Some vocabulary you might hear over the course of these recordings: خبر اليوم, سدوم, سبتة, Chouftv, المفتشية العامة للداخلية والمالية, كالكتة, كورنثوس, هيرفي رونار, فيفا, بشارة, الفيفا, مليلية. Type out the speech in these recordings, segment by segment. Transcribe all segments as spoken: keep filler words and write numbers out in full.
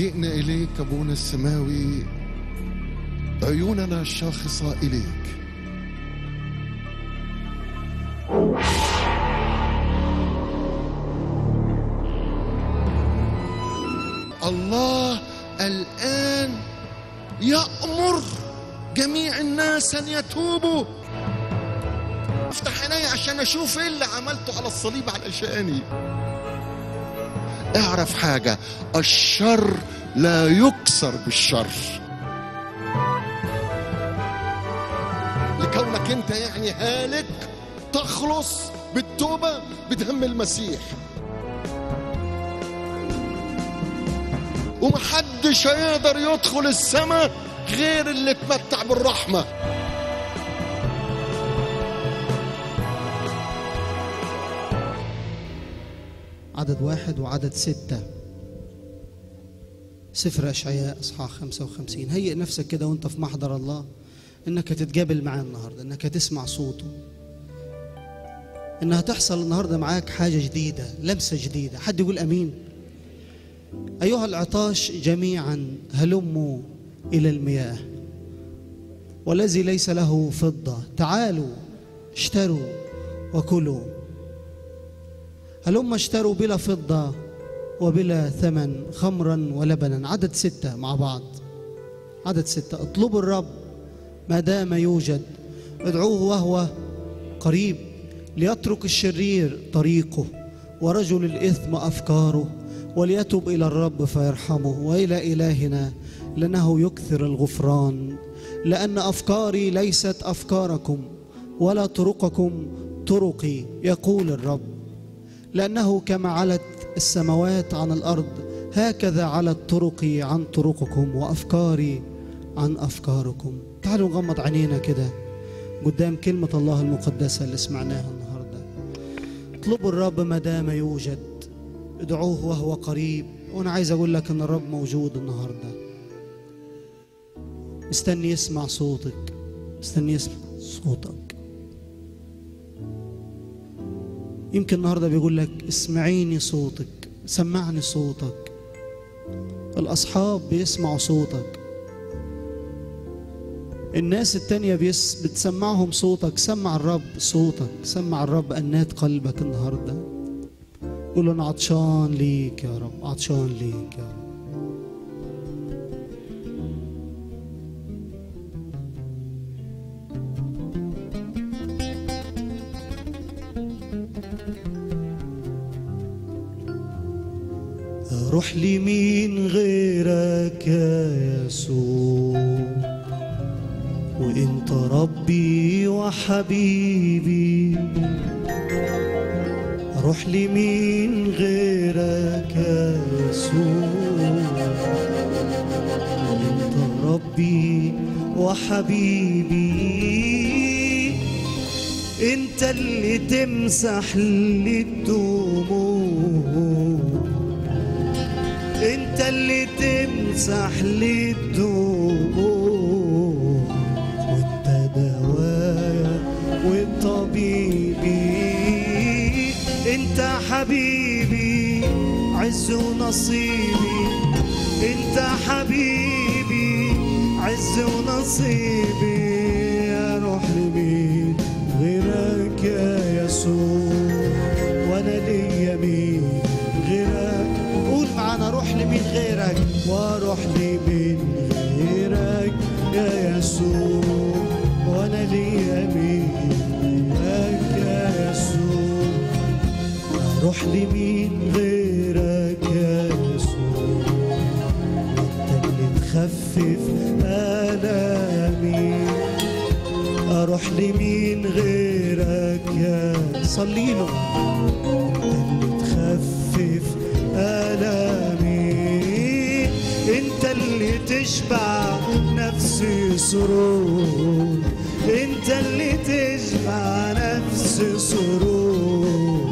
جئنا إليك أبونا السماوي، عيوننا الشاخصة إليك. الله الآن يأمر جميع الناس أن يتوبوا. افتح عيني عشان أشوف إيه اللي عملته على الصليب علشاني. اعرف حاجة، الشر لا يكسر بالشر. لكونك أنت يعني هالك، تخلص بالتوبة بدم المسيح، ومحدش هيقدر يدخل السماء غير اللي اتمتع بالرحمة. عدد واحد وعدد ستة، سفر أشعياء إصحاح خمسة وخمسين. هيئ نفسك كده وانت في محضر الله، انك تتقابل معاه النهاردة، انك تسمع صوته، انها تحصل النهاردة معاك حاجة جديدة، لمسة جديدة. حد يقول أمين؟ أيها العطاش جميعا هلموا إلى المياه، والذي ليس له فضة تعالوا اشتروا وكلوا. هلم اشتروا بلا فضة وبلا ثمن خمرا ولبنا. عدد ستة مع بعض، عدد ستة. اطلبوا الرب ما دام يوجد، ادعوه وهو قريب، ليترك الشرير طريقه ورجل الإثم أفكاره، وليتوب إلى الرب فيرحمه، وإلى إلهنا لأنه يكثر الغفران. لأن أفكاري ليست أفكاركم ولا طرقكم طرقي، يقول الرب. لأنه كما علت السماوات عن الأرض هكذا علت طرقي عن طرقكم وأفكاري عن أفكاركم. تعالوا نغمض عينينا كده قدام كلمة الله المقدسة اللي سمعناها النهاردة. اطلبوا الرب ما دام يوجد، ادعوه وهو قريب. وانا عايز اقول لك ان الرب موجود النهارده، مستني يسمع صوتك، مستني يسمع صوتك. يمكن النهارده بيقول لك اسمعيني صوتك، سمعني صوتك. الاصحاب بيسمعوا صوتك، الناس التانية بيس بتسمعهم صوتك. سمع الرب صوتك، سمع الرب انات قلبك النهارده. قول له أنا عطشان ليك يا رب، عطشان ليك يا رب. أروح لمين غيرك يا يسوع، وأنت ربي وحبيبي. أروح لمين غيرك يا يسوع، أنت ربي وحبيبي. أنت اللي تمسح لي الدموع، أنت اللي تمسح لي الدموع، وأنت دوايا وطبيبي. انت حبيبي عز ونصيبي، انت حبيبي عز ونصيبي. اروح لمين غيرك يا يسوع، وانا ليا مين غيرك. قول معانا اروح لمين غيرك، واروح لمين غيرك يا يسوع، وانا ليا مين غيرك يا يسوع. أروح لمين غيرك يا يسوع، أنت اللي تخفف آلامي. أروح لمين غيرك يا صليله، أنت اللي تخفف آلامي. أنت اللي تشبع نفسي سرور، أنت اللي تشبع نفسي سرور،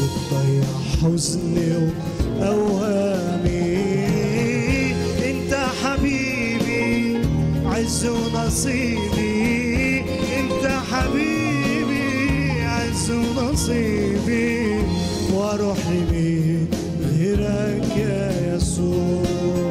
وتضيع حزني وأوهامي. أنت حبيبي عز ونصيبي، أنت حبيبي عز ونصيبي. وأروح لمين غيرك يا يسوع،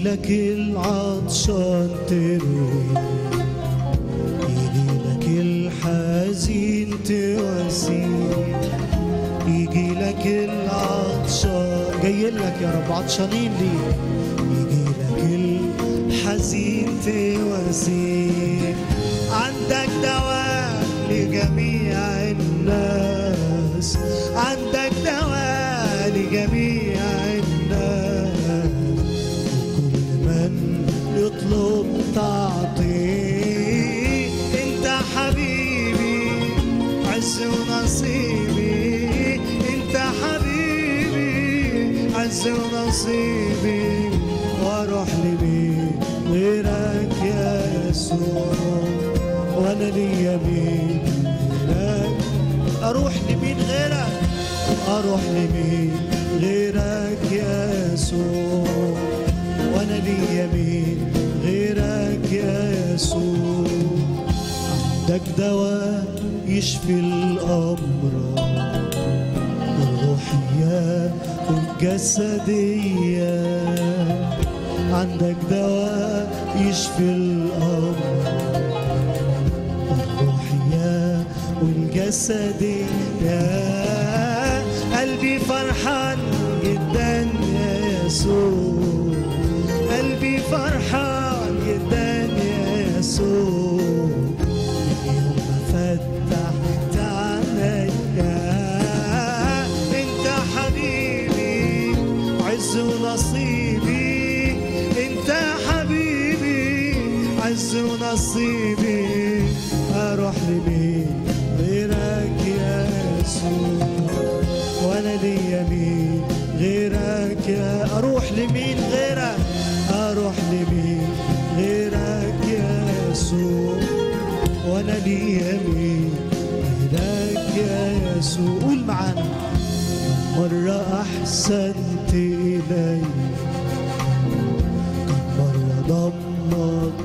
يجيلك العطشان تروي، يجيلك الحزين تواسي، يجيلك العطشان جايلك يا رب عطشانين ليك، يجيلك الحزين تواسي، عندك دواء لجميع الناس، عندك دواء لجميع يطلب تعطيه. انت حبيبي عز ونصيبي، انت حبيبي عز ونصيبي، واروح لمين غيرك يا يسوع، وانا ليا مين غيرك، اروح لمين غيرك، اروح لمين غيرك يا يسوع، وانا ليا مين غيرك يا يسوع. عندك دواء يشفي الأمراض الروحية والجسدية، عندك دواء يشفي الأمراض الروحية والجسدية. قلبي فرحان جدا يا يسوع، قلبي فرحان يوم ما فتحت عينيا، انت حبيبي عز ونصيبي، انت حبيبي عز ونصيبي، اروح لمين غيرك يا يسوع، وانا ليا مين غيرك يا، اروح لمين غيرك، اروح لمين غيرك يا يسوع، وانا ليا مين غيرك يا يسوع. قول معانا، كم مرة أحسنت إلي، كم مرة ضمت،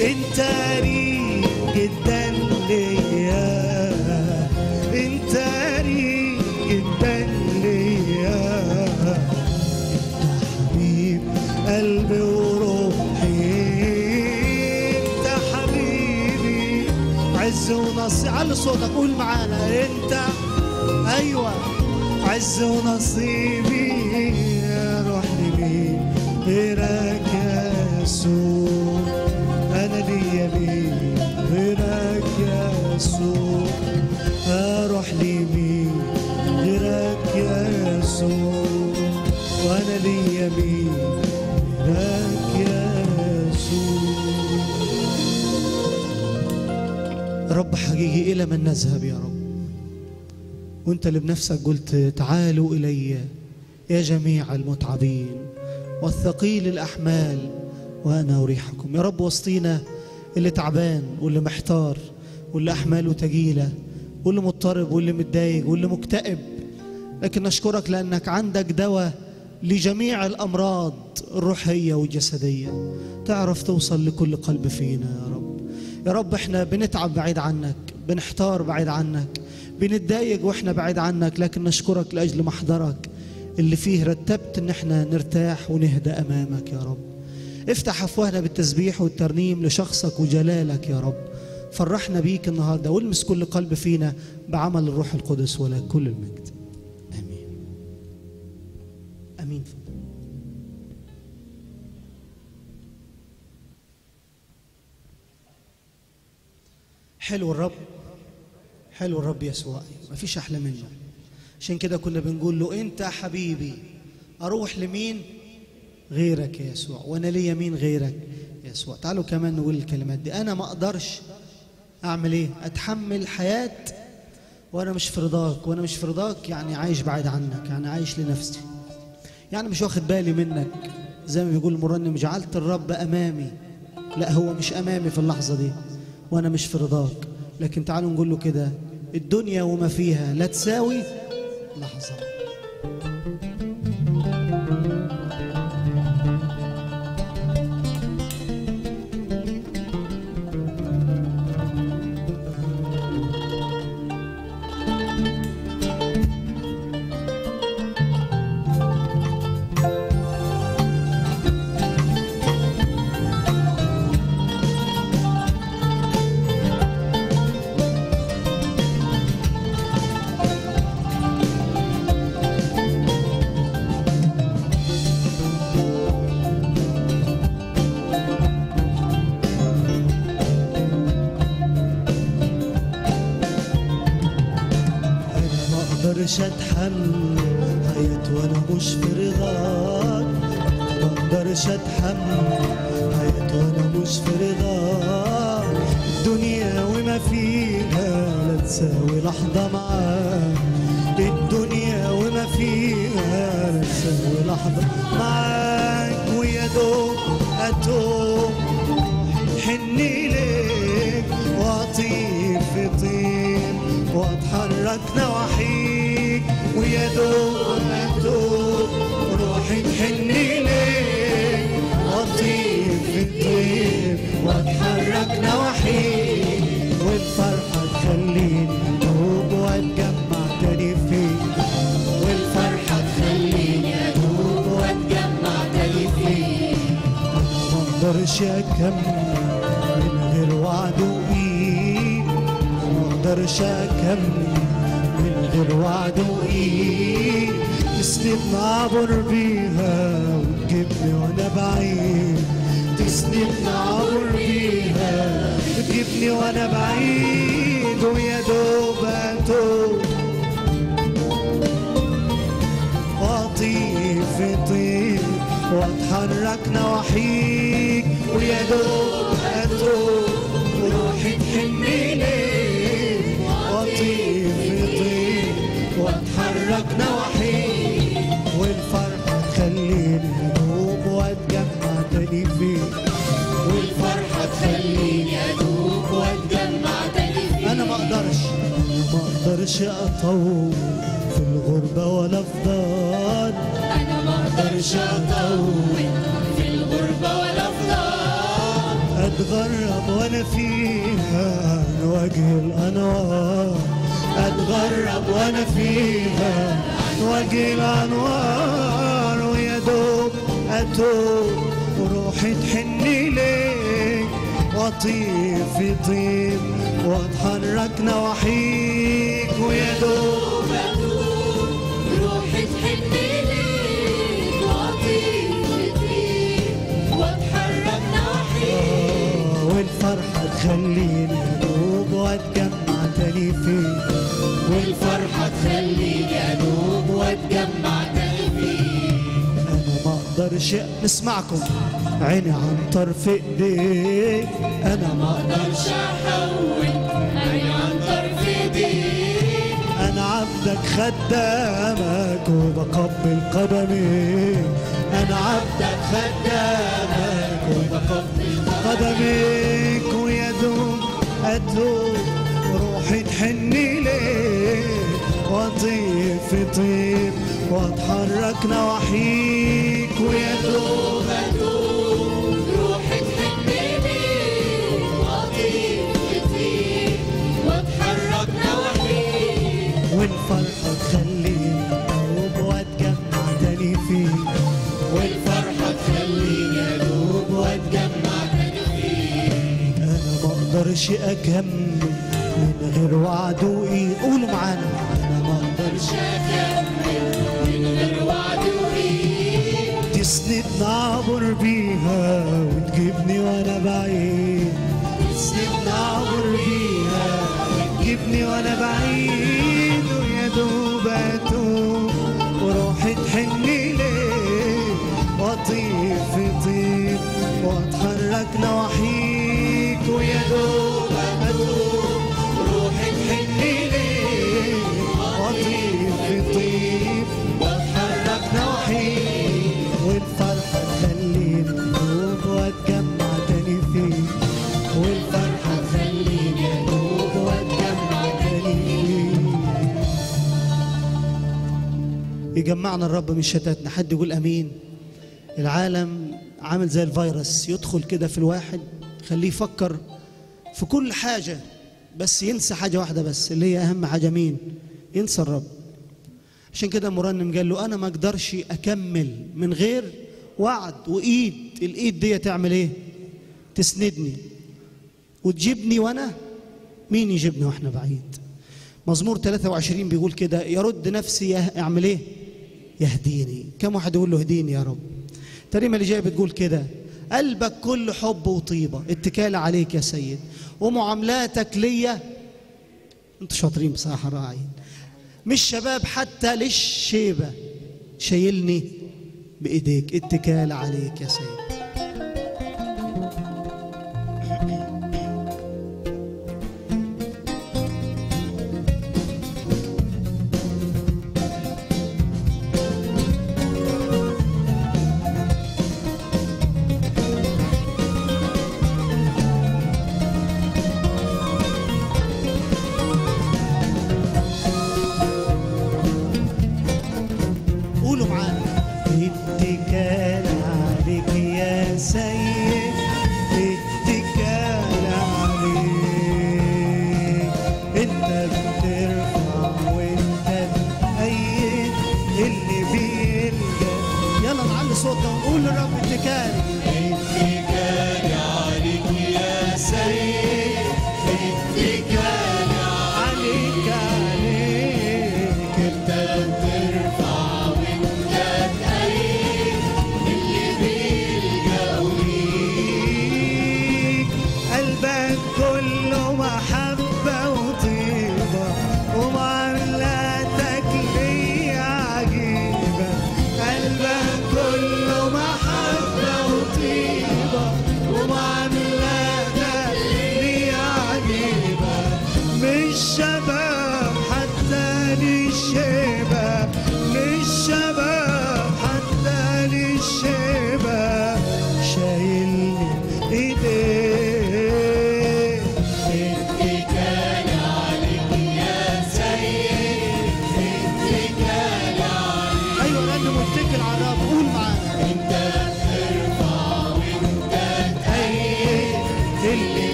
انت قريب جدا ليا، انت قريب جدا ليا، انت حبيب قلبي وروحي، انت حبيبي عز ونصيبي. علي صوتك قول معانا، انت ايوه عز ونصيبي، اروح لمين غيرك يا يسوع، أنا ليا مين غيرك يا يسوع، أروح لمين غيرك يا يسوع، وأنا ليا مين غيرك يا يسوع. رب حقيقي إلى من نذهب يا رب، وأنت اللي بنفسك قلت تعالوا إلي يا جميع المتعبين والثقيل الأحمال وأنا أريحكم. يا رب وسطينا اللي تعبان واللي محتار واللي أحماله تجيلة واللي مضطرب واللي متضايق واللي مكتئب، لكن نشكرك لأنك عندك دواء لجميع الأمراض الروحية والجسدية، تعرف توصل لكل قلب فينا يا رب. يا رب احنا بنتعب بعيد عنك، بنحتار بعيد عنك، بنتضايق واحنا بعيد عنك، لكن نشكرك لأجل محضرك اللي فيه رتبت إن احنا نرتاح ونهدى أمامك يا رب. افتح أفواهنا بالتسبيح والترنيم لشخصك وجلالك يا رب، فرحنا بيك النهارده، والمس كل قلب فينا بعمل الروح القدس، ولك كل المجد. امين. امين. حلو الرب، حلو الرب يسوع، مفيش احلى منه. عشان كده كنا بنقول له انت حبيبي، اروح لمين غيرك يا يسوع، وانا ليا مين غيرك يا يسوع. تعالوا كمان نقول الكلمات دي، انا ما اقدرش اعمل ايه، اتحمل حياه وانا مش في رضاك، وانا مش في رضاك يعني عايش بعيد عنك، يعني عايش لنفسي، يعني مش واخد بالي منك، زي ما بيقول المرنم جعلت الرب امامي، لا هو مش امامي في اللحظه دي، وانا مش في رضاك. لكن تعالوا نقول له كده، الدنيا وما فيها لا تساوي لحظه. مقدرش اتحمل حياتي وانا مش في رضاك، مقدرش اتحمل حياتي وانا مش في رضاك. الدنيا وما فيها لا تساوي لحظة معاك، الدنيا وما فيها لا تساوي لحظة معاك. ويا دوب اتوب حني ليك واطير في طين واتحرك نواحيك، ويا دوب اتوب روحي تحني ليك واطير في طين واتحرك نواحيك. والفرحه تخليني اتوب واتجمع تاني فيك، والفرحه تخليني اتوب واتجمع تاني فيك. انا مقدرش اكمل من غير وعد وايد، مقدرش اكمل من غير وعد وايد. تسندني اعبر بيها وتجيبني وانا بعيد، تسندني اعبر بيها وتجيبني وانا بعيد. ويا دوب اتوب واطير في طير واتحرك نواحيك، ويا دوب اتوب وروحي تحني ليك واطير في طير واتحرك نواحيك. والفرحه تخليني ادوب واتجمع تاني فيك، والفرحه تخليني ادوب واتجمع تاني فيك. انا مقدرش انا مقدرش اطول في الغربه ولا في دار، انا مقدرش اطول في الغربه ولا في دار. اتغرب وانا فيها عن وجه الانوار، اتغرب وانا فيها عن وجه الانوار. ويا دوب اتوب وروحي تحني ليك واطير في طير واتحرك نواحيك، ويا دوب اتوب روحي تحني ليك واطير في طير واتحرك نواحيك. والفرحه تخليني ادوب واتجمع تاني فيك، والفرحه تخليني ادوب واتجمع تاني فيك. انا مقدرش اسمعكم عيني عن طرف ايديك، انا مقدرش احول عيني عن طرف ايديك. انا عبدك خدامك وبقبل قدميك، انا عبدك خدامك وبقبل قدميك. ويا دوب اتوب روحي تحني ليك واطير في طير واتحرك نواحيك، ويا دوب اتوب والفرحة تخليني أدوب وأتجمع تاني فيك، والفرحة تخليني أدوب وأتجمع تاني فيك. أنا مقدرش أكمل من غير وعد وإيد، قولوا معانا. أنا مقدرش أكمل من غير وعد وإيد، تسندني أعبر بيها وتجيبني وأنا بعيد، تسندني أعبر بيها وتجيبني وأنا بعيد. دوب اتوب وروحي تحني ليك واطير في طير واتحرك نواحيك، ويا دوب اتوب روحي تحني ليك واطير في طير واتحرك نواحيك. والفرحه تخليني ادوب واتجمع تاني فيك، والفرحه تخليني ادوب واتجمع تاني فيك. يجمعنا الرب من شتاتنا. حد يقول امين. العالم عامل زي الفيروس، يدخل كده في الواحد خليه يفكر في كل حاجه بس ينسى حاجه واحده بس اللي هي اهم حاجه، مين؟ ينسى الرب. عشان كده مرنم قال له انا ما اقدرش اكمل من غير وعد وايد. الايد دي تعمل ايه؟ تسندني وتجيبني وانا مين يجيبني واحنا بعيد. مزمور ثلاثة وعشرين بيقول كده يرد نفسي اعمل ايه؟ يهديني. كم واحد يقول له اهديني يا رب؟ الترنيمه اللي جايه بتقول كده قلبك كل حب وطيبه، اتكال عليك يا سيد ومعاملاتك ليا. انتوا شاطرين بصراحه، راعين. مش شباب حتى للشيبة، شايلني بإيديك، اتكال عليك يا سيد.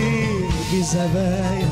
اتكالي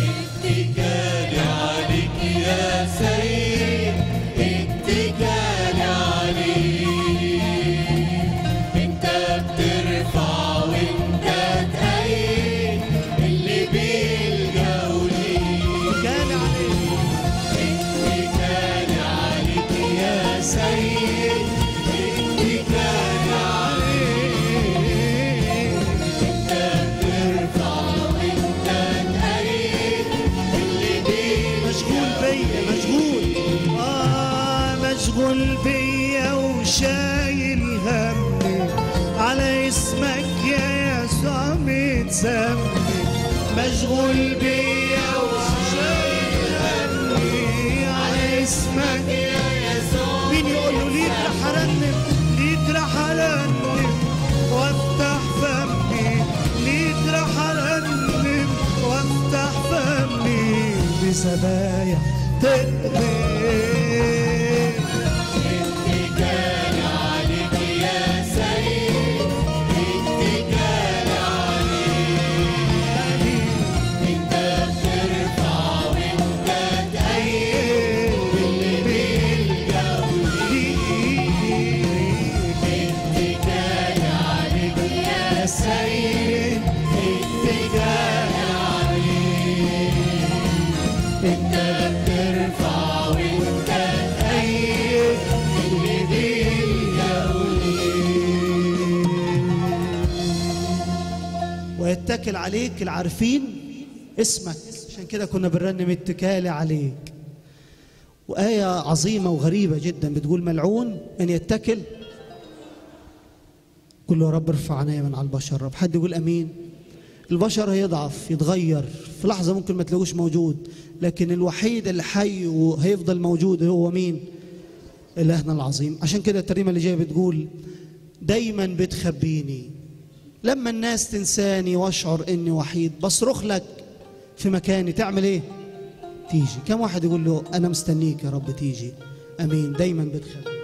عليك، اتكالي عليك اسمك يا يسوع متسمي، مشغول بيا ومش شايل همي، على اسمك يا يسوع مين يقول له ليك راح ارنم، ليك راح ارنم وافتح فمي، ليك راح ارنم وافتح فمي، بسبايا تقبل ويتكل عليك العارفين اسمك. عشان كده كنا بنرنم اتكالي عليك. وآية عظيمة وغريبة جدا بتقول ملعون من يتكل. قول له يا رب ارفع عينيا من على البشر. رب حد يقول امين. البشر هيضعف، يتغير في لحظة، ممكن ما تلاقوش موجود، لكن الوحيد اللي حي وهيفضل موجود هو مين؟ إلهنا العظيم. عشان كده الترنيمة اللي جاية بتقول دايما بتخبيني لما الناس تنساني واشعر اني وحيد، بصرخ لك في مكاني تعمل ايه؟ تيجي. كم واحد يقول له انا مستنيك يا رب تيجي؟ امين. دايما بتخبيني.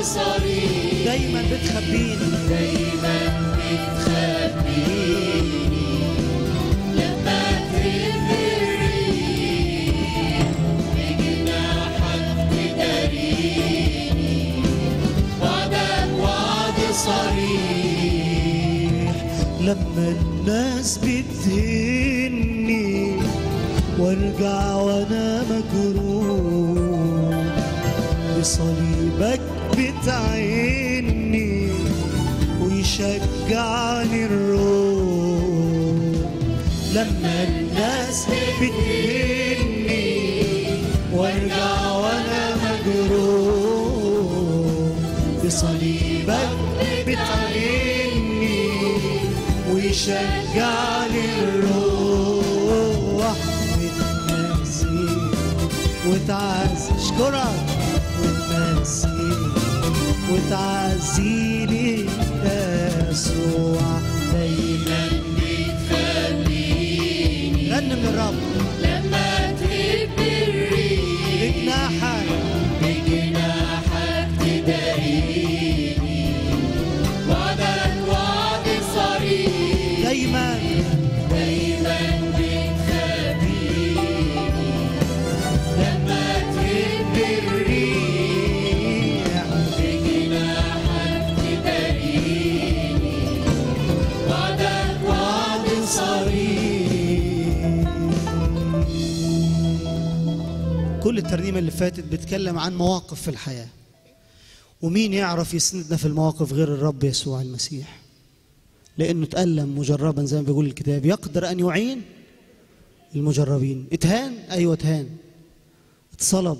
بصريح دايما بتخبيني دايما بتخبيني لما تغفريني بجناحك تداريني وعدك وعد صريح لما الناس بتهني وارجع وانا مجروح بصليبك بتعيني ويشجعني الروح لما الناس بتهني وارجع وانا مجروح بصليبك بتعيني ويشجعني الروح وتنسي وتعز اشكرك وتعزيني يسوع دايما بتخبيني غنم للرب لما تبريني بجناحك بجناحك تداريني وعدك وعد صريح دايما دايما بتخبيني لما تبريني كل الترنيمة اللي فاتت بتكلم عن مواقف في الحياة، ومين يعرف يسندنا في المواقف غير الرب يسوع المسيح، لأنه تألم مجربا زي ما بيقول الكتاب، يقدر أن يعين المجربين. اتهان، أيوة اتهان، اتصلب،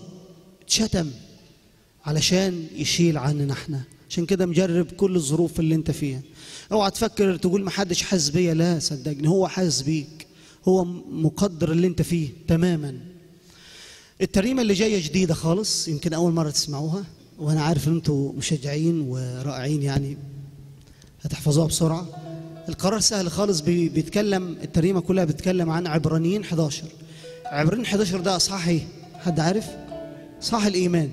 اتشتم علشان يشيل عننا احنا. عشان كده مجرب كل الظروف اللي انت فيها. اوعى تفكر تقول ما حدش حاسس بيا، لا صدقني هو حاسس بيك، هو مقدر اللي انت فيه تماما. الترنيمه اللي جايه جديده خالص، يمكن اول مره تسمعوها، وانا عارف ان انتوا مشجعين ورائعين، يعني هتحفظوها بسرعه. القرار سهل خالص، بيتكلم الترنيمه كلها بتتكلم عن عبرانيين حداشر. عبرانيين حداشر ده اصحاح ايه؟ حد عارف؟ اصحاح الايمان.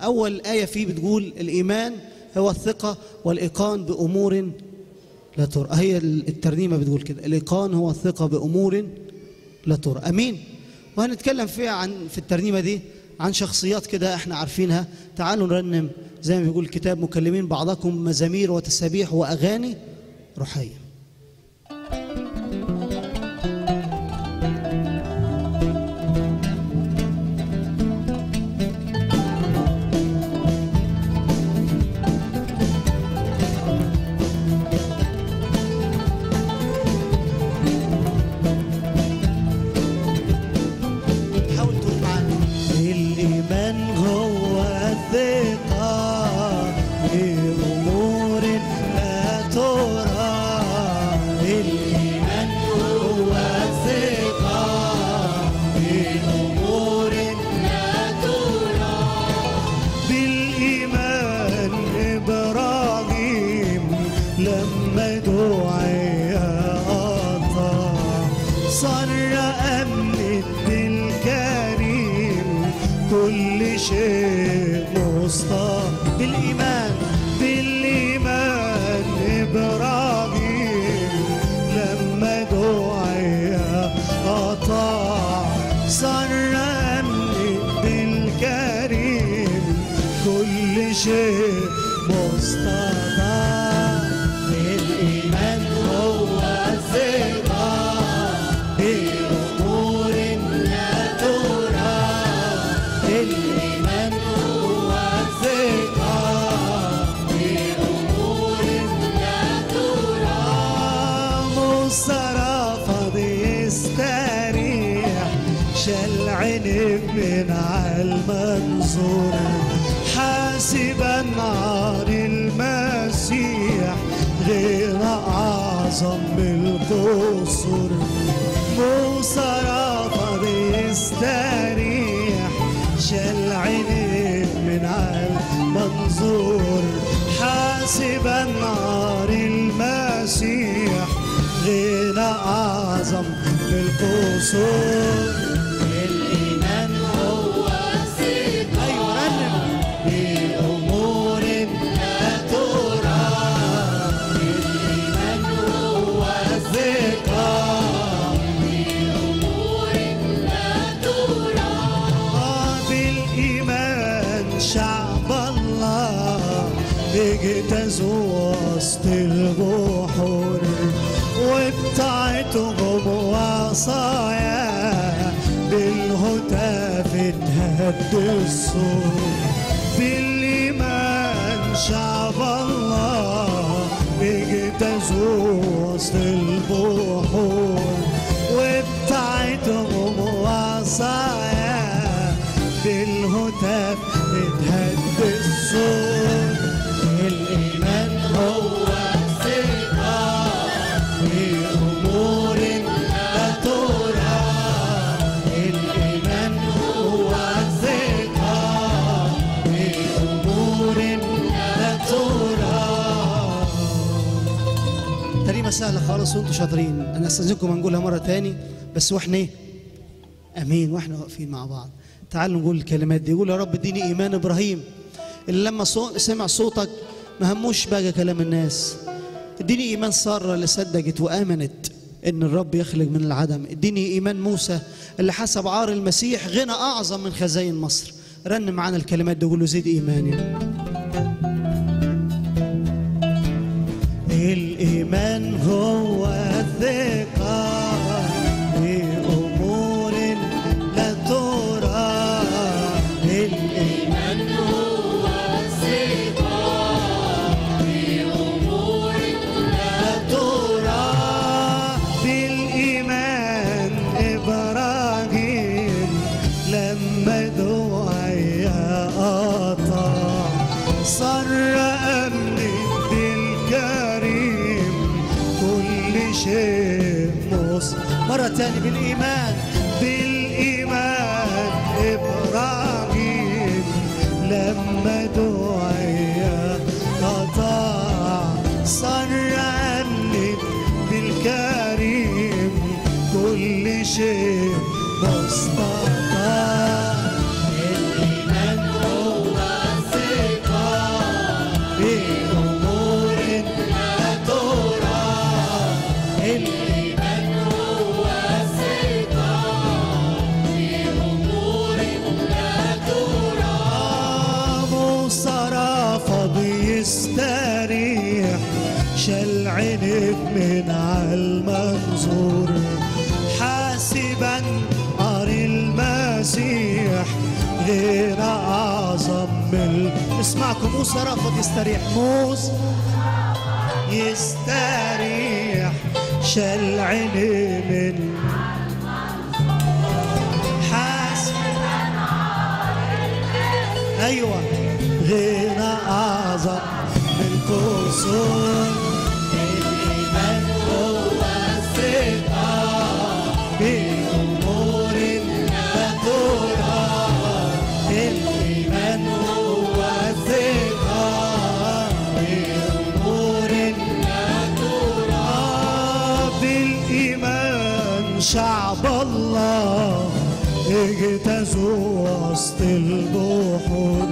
اول ايه فيه بتقول الايمان هو الثقه والايقان بامور لا ترى. هي الترنيمه بتقول كده، الايقان هو الثقه بامور لا ترى. امين. وهنتكلم فيها عن في الترنيمه دي عن شخصيات كده احنا عارفينها. تعالوا نرنم زي ما بيقول الكتاب، مكلمين بعضكم مزامير وتسابيح واغاني روحيه. الإيمان هو الثقة بأمور بيجتازوا وسط البحور وبتاعتهم وعصايا بالهتاف اتهد الصور بالإيمان شعب الله بيجتازوا وسط البحور وبتاعتهم وعصايا بالهتاف اتهد الصور. سهلة خالص وانتوا شاطرين. انا استاذنكم هنقولها مره تاني بس واحنا ايه؟ امين، واحنا واقفين مع بعض. تعالوا نقول الكلمات دي. يقول يا رب اديني ايمان ابراهيم اللي لما صو... سمع صوتك ما هموش بقى كلام الناس. اديني ايمان ساره اللي صدقت وامنت ان الرب يخلق من العدم. اديني ايمان موسى اللي حسب عار المسيح غنى اعظم من خزاين مصر. رن معانا الكلمات دي وقول له زيد ايماني. الإيمان هو الثقة بأمور لا ترى. الإيمان هو الثقة بأمور لا ترى. بالإيمان إبراهيم لما دعايا أطاع صر مرة تاني. بالإيمان بالإيمان إبراهيم لما دعيا أطاع صر أمني بالكريم كل شيء مستطاع. شلعنت من عالمنظور حاسبا أرى المسيح غير أعظم من. اسمعكم موسى رفض يستريح. موسى يستريح شلعن من حاسبا أرى المسيح أيوة غير أعظم من قصور. شعب الله اجتازوا وسط البحور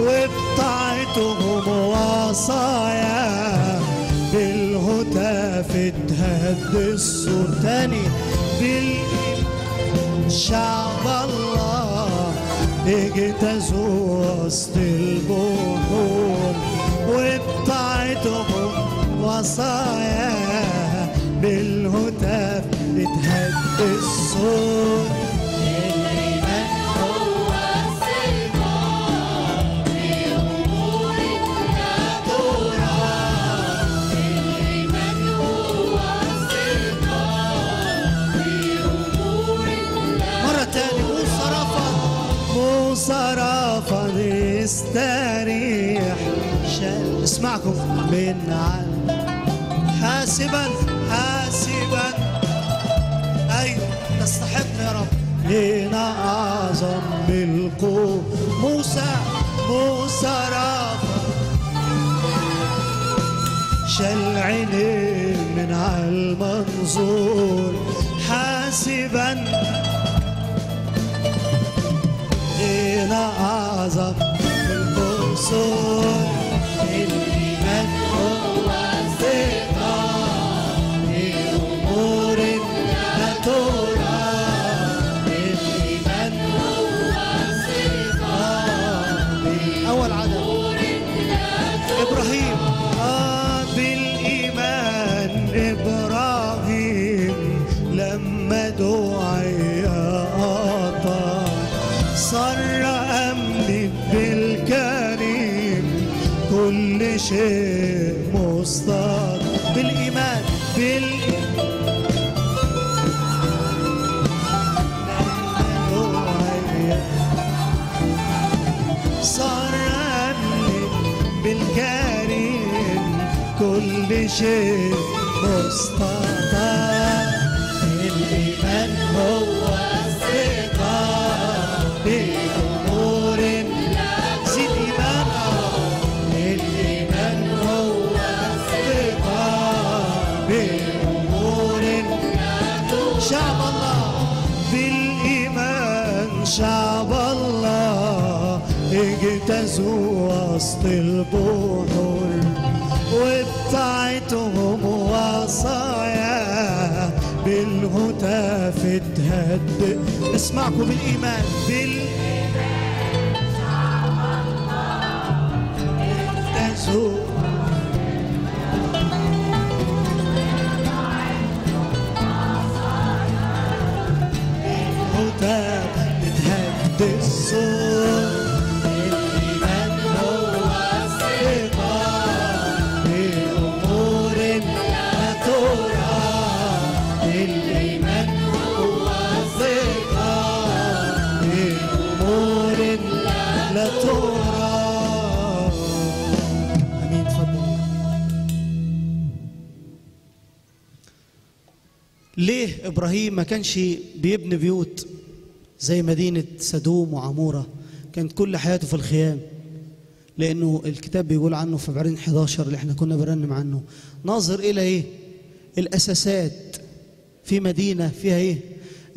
وبطاعتهم وعصايا بالهتاف اتهد الصور. تاني. بالإيمان شعب الله اجتازوا وسط البحور وبطاعتهم وعصايا بالهتاف اتهد الصور. الإيمان هو الثقة بأمور لا ترى. الإيمان هو الثقة بأمور لا ترى. مرة تاني. موسى رفض موسى رفض يستريح شال. اسمعكم من عن حاسبا حاسبا تستحقني يا رب لنا اعظم بالقوه. موسى موسى رفض شال عينيه من عالمنظور حاسبا لنا اعظم بالقصور. الايمان هو الثقه بامور لا ترى. أول عدد. كل شيء مصدر بالإيمان بالإيمان صار أملك بالكريم كل شيء مصطفى بالإيمان هو ثقة بأمور الله زيد إيمانا بالإيمان هو ثقة بأمور الله شعب الله بالإيمان شعب اجتازوا وسط البحور وبتاعتهم وصايا بالهتاف تهدئ اسمعكم بالإيمان بالإيمان شعب الله اجتازوا وبتاعتهم بالهتاف تهدئ الصوت ليه إبراهيم ما كانش بيبني بيوت زي مدينة سدوم وعمورة؟ كانت كل حياته في الخيام، لأنه الكتاب بيقول عنه في عبرين إحدى عشر اللي احنا كنا بنرنم عنه، ناظر إلى إيه؟ الأساسات في مدينة فيها إيه؟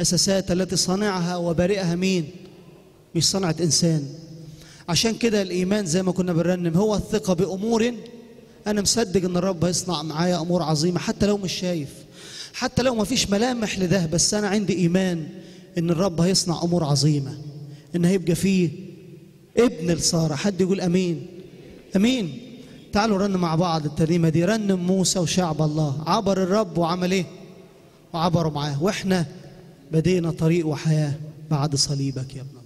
أساسات التي صنعها وبارئها مين؟ مش صنعة إنسان. عشان كده الإيمان زي ما كنا بنرنم هو الثقة بأمور أنا مصدق إن الرب هيصنع معايا أمور عظيمة، حتى لو مش شايف، حتى لو ما فيش ملامح لده، بس أنا عندي إيمان إن الرب هيصنع أمور عظيمة، إن هيبقى فيه ابن لسارة. حد يقول أمين؟ أمين. تعالوا رنم مع بعض الترنيمة دي، رنم موسى وشعب الله عبر الرب وعمل إيه؟ وعبروا معاه، وإحنا بدينا طريق وحياة بعد صليبك يا ابن الله.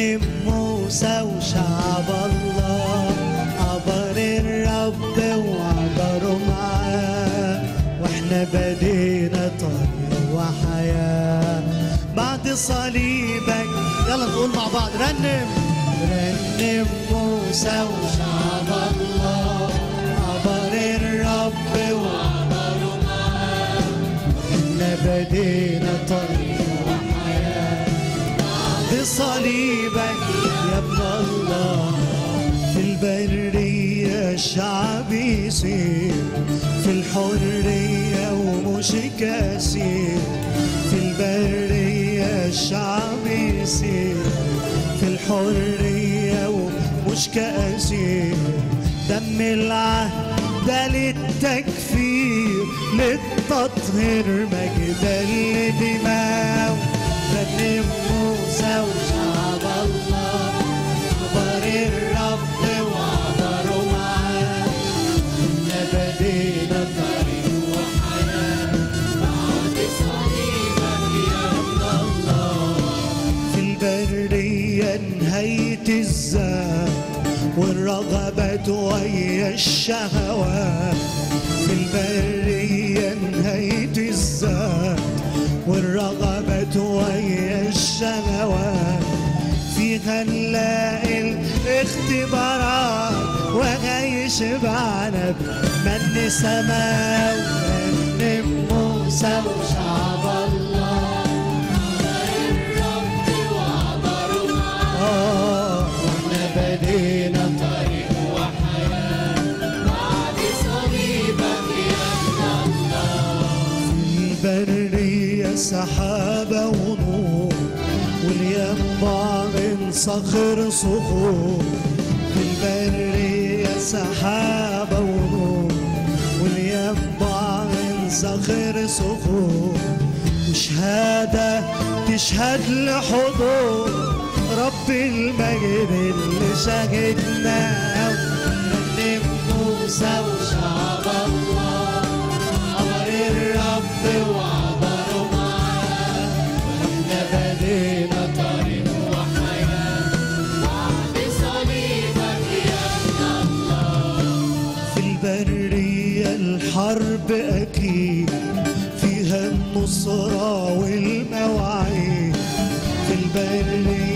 رنم موسى وشعب الله عبر الرب وعبروا معاه، واحنا بدينا طريق وحياة بعد صليبك. يلا نقول مع بعض، رنم رنم موسى وشعب الله عبر الرب وعبروا معاه، واحنا بدينا طريق صليبك يا ابن الله. في البرية الشعب يسير، في الحرية ومش كاسير، في البرية الشعب يسير، في الحرية ومش كاسير، دم العهد للتكفير للتطهير مجد لدماغ. رنم موسى وشعب الله عبر الرب وعبروا معاه، كنا بدينا طريق وحياة بعد صليبك يا ابن الله. في البرية نهاية الذنب والرغبات ويا الشهوات، في البرية نهاية الذنب والرغبة ويا الشهوات، فيها نلاقي الاختبارات وهيشبعنا بمن سماوي. رنم موسى وشعب الله عبر الرب وعبروا معاه، واحنا بدينا طريق وحياة بعد صليبك يا ابن الله. في البرية سحابة ونور والينبع من صخر صخور، في البرية سحابة ونور والينبع من انسى غير صخور وشهاده تشهد لحضور رب المجد اللي شاهدنا رنم موسى وشعب الله عبر الرب وعبروا معاه واحنا بنينا طريق وحياه بعد صليبك يا ابن الله. في البريه الحرب اكيد فيها النصره والمواعيد، في البريه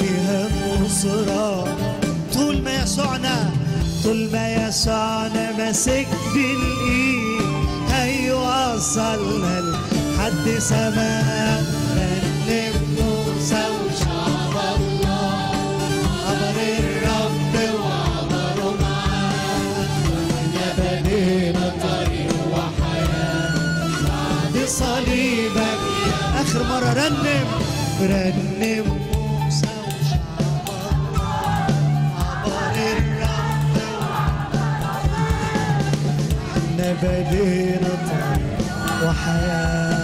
فيها النصرة طول ما يسوعنا، طول ما يسوعنا ماسك بالايد هيوصلنا لحد سماء. رنم موسى وشعب الله عبر الرب وعبروا معاه واحنا بنينا طريق وحياة بعد صليبك. آخر مرة رنم رنم موسى وشعب الله عبر الرب احنا بنينا طريق وحياة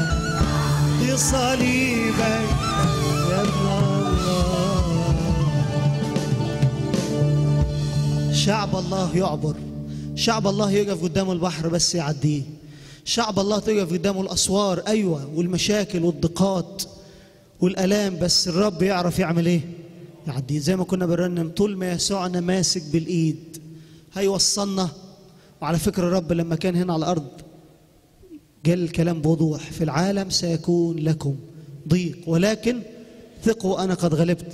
بصليبك يا ابن الله. شعب الله يعبر، شعب الله يقف قدامه البحر بس يعديه، شعب الله تقف قدامه الأسوار أيوة والمشاكل والضيقات والالام، بس الرب يعرف يعمل ايه؟ يعدي. زي ما كنا بنرنم طول ما يسوعنا ماسك بالايد هيوصلنا. وعلى فكره الرب لما كان هنا على الارض قال الكلام بوضوح، في العالم سيكون لكم ضيق ولكن ثقوا انا قد غلبت.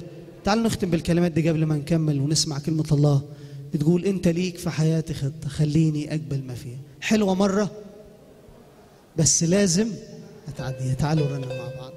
تعالوا نختم بالكلمات دي قبل ما نكمل ونسمع كلمه الله بتقول انت ليك في حياتي خطه خليني اقبل ما فيها. حلوه مره بس لازم هتعديها. تعالوا نرنم مع بعض.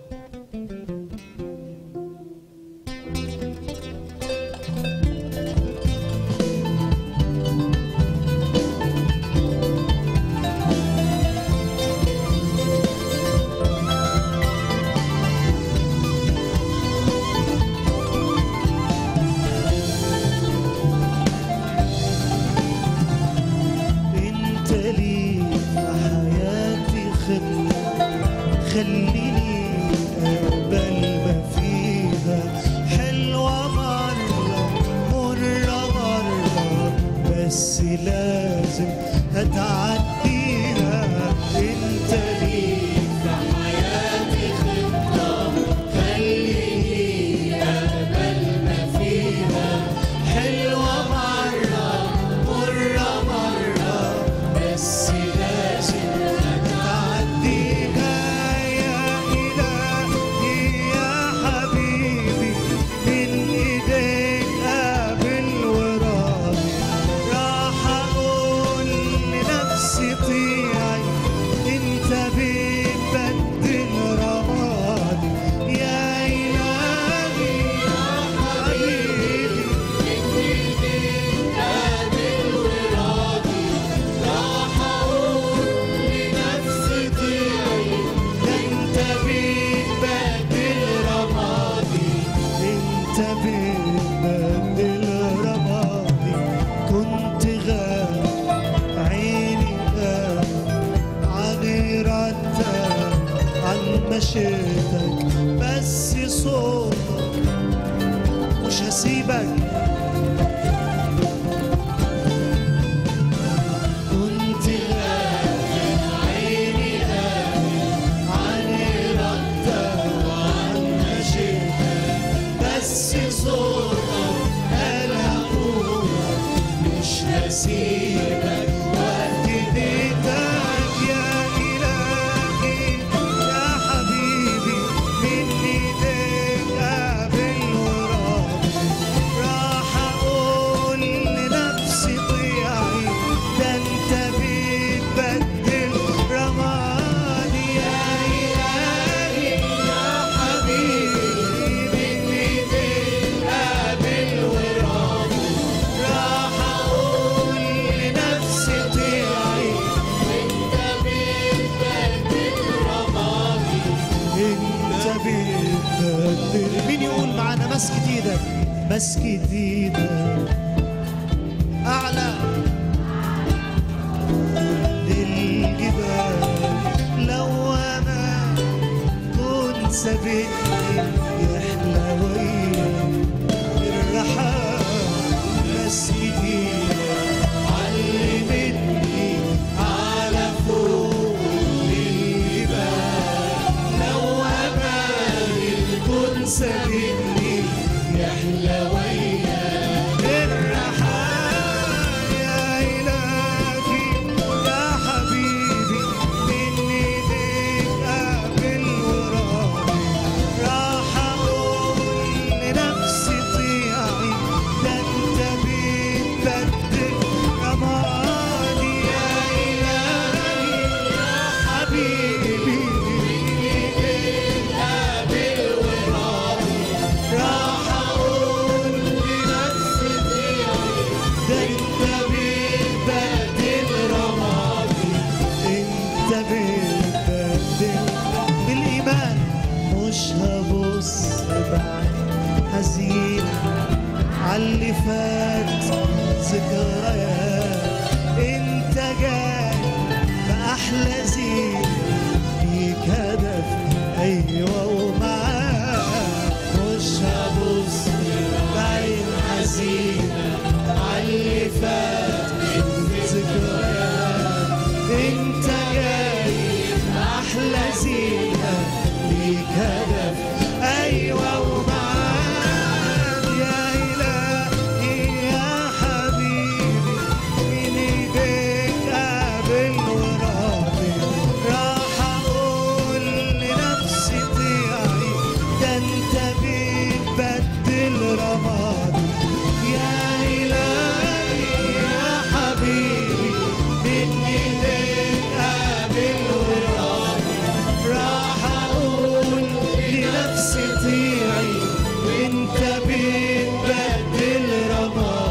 مسكت ايدك أعلى سابقني يا حلاوية الرحاب نسيتي علمتني على فوق الجبال لو أمال الكون سابقني يا حلاوية الرحاب يا إلهي يا حبيبي من إيديك قبل وراك راح أقول لنفسي طيعي ده أنت بتبدل جمالي يا إلهي يا حبيبي من إيديك قبل وراك راح أقول لنفسي طيعي ده أنت بتبدل رمادي أنت بتبدل بالإيمان مش هبص بعين حزين عاللي فات ذكريات انت جاي بأحلى زين ليك هدف ايوه ومعاك مش هبص بعين حزينة عاللي فات ذكريات انت جاي بأحلى زينة ليك هدف ايوه ومعاك يا إلهي يا حبيبي من ايديك قبل وراقي راح اقول لنفسي طيعي ده انت بتبدل رمادي يا إلهي يا حبيبي من ايديك قبل وراقي راح اقول لنفسي طيعي انت بتبدل رمادي انت بتبدل رمادي.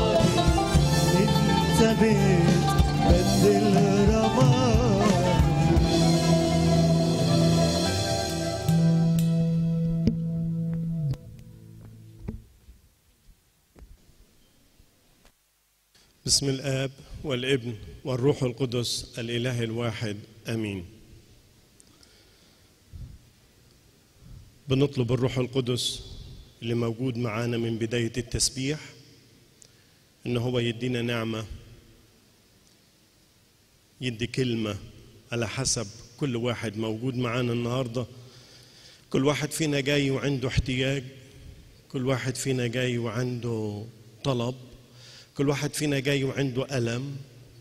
بسم الآب والابن والروح القدس الإله الواحد آمين. بنطلب الروح القدس اللي موجود معانا من بداية التسبيح إن هو يدينا نعمة، يدي كلمة على حسب كل واحد موجود معانا النهاردة. كل واحد فينا جاي وعنده احتياج، كل واحد فينا جاي وعنده طلب، كل واحد فينا جاي وعنده ألم،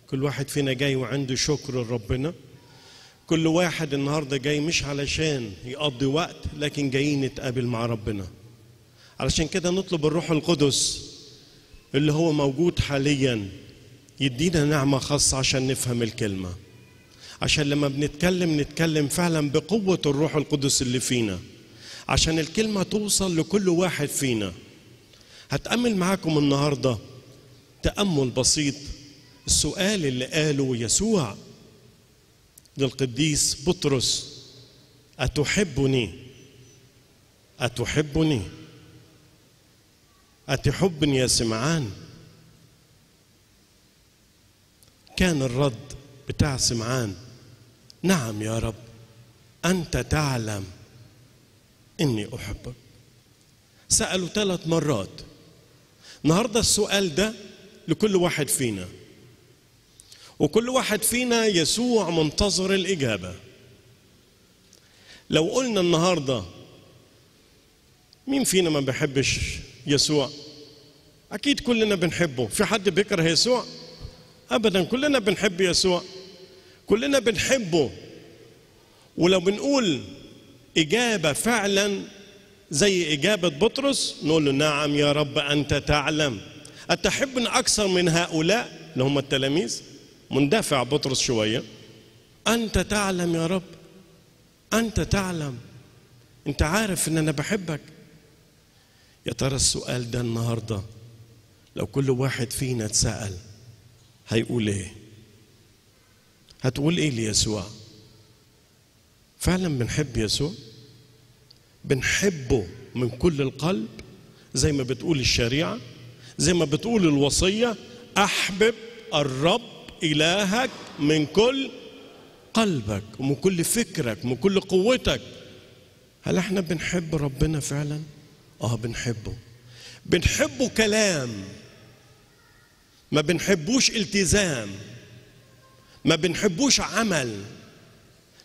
كل واحد فينا جاي وعنده شكر لربنا. كل واحد النهاردة جاي مش علشان يقضي وقت، لكن جايين نتقابل مع ربنا. علشان كده نطلب الروح القدس اللي هو موجود حاليا يدينا نعمة خاصة عشان نفهم الكلمة، عشان لما بنتكلم نتكلم فعلا بقوة الروح القدس اللي فينا، عشان الكلمة توصل لكل واحد فينا. هتأمل معاكم النهاردة تأمل بسيط السؤال اللي قاله يسوع للقديس بطرس: أتحبني؟ أتحبني؟ أتحبني يا سمعان؟ كان الرد بتاع سمعان: نعم يا رب، أنت تعلم إني أحبك. سأله ثلاث مرات. النهارده السؤال ده لكل واحد فينا، وكل واحد فينا يسوع منتظر الإجابة. لو قلنا النهاردة مين فينا ما بيحبش يسوع؟ أكيد كلنا بنحبه. في حد بيكره يسوع؟ أبدا، كلنا بنحب يسوع، كلنا بنحبه. ولو بنقول إجابة فعلا زي إجابة بطرس نقول له: نعم يا رب، أنت تعلم. أتحبني أكثر من هؤلاء اللي هم التلاميذ؟ مندفع بطرس شوية. أنت تعلم يا رب، أنت تعلم، أنت عارف إن أنا بحبك. يا ترى السؤال ده النهاردة لو كل واحد فينا اتسأل هيقول إيه؟ هتقول إيه ليسوع؟ فعلا بنحب يسوع؟ بنحبه من كل القلب زي ما بتقول الشريعة، زي ما بتقول الوصية: أحبب الرب إلهك من كل قلبك ومن كل فكرك ومن كل قوتك. هل احنا بنحب ربنا فعلا؟ اه بنحبه، بنحبه كلام، ما بنحبوش التزام، ما بنحبوش عمل،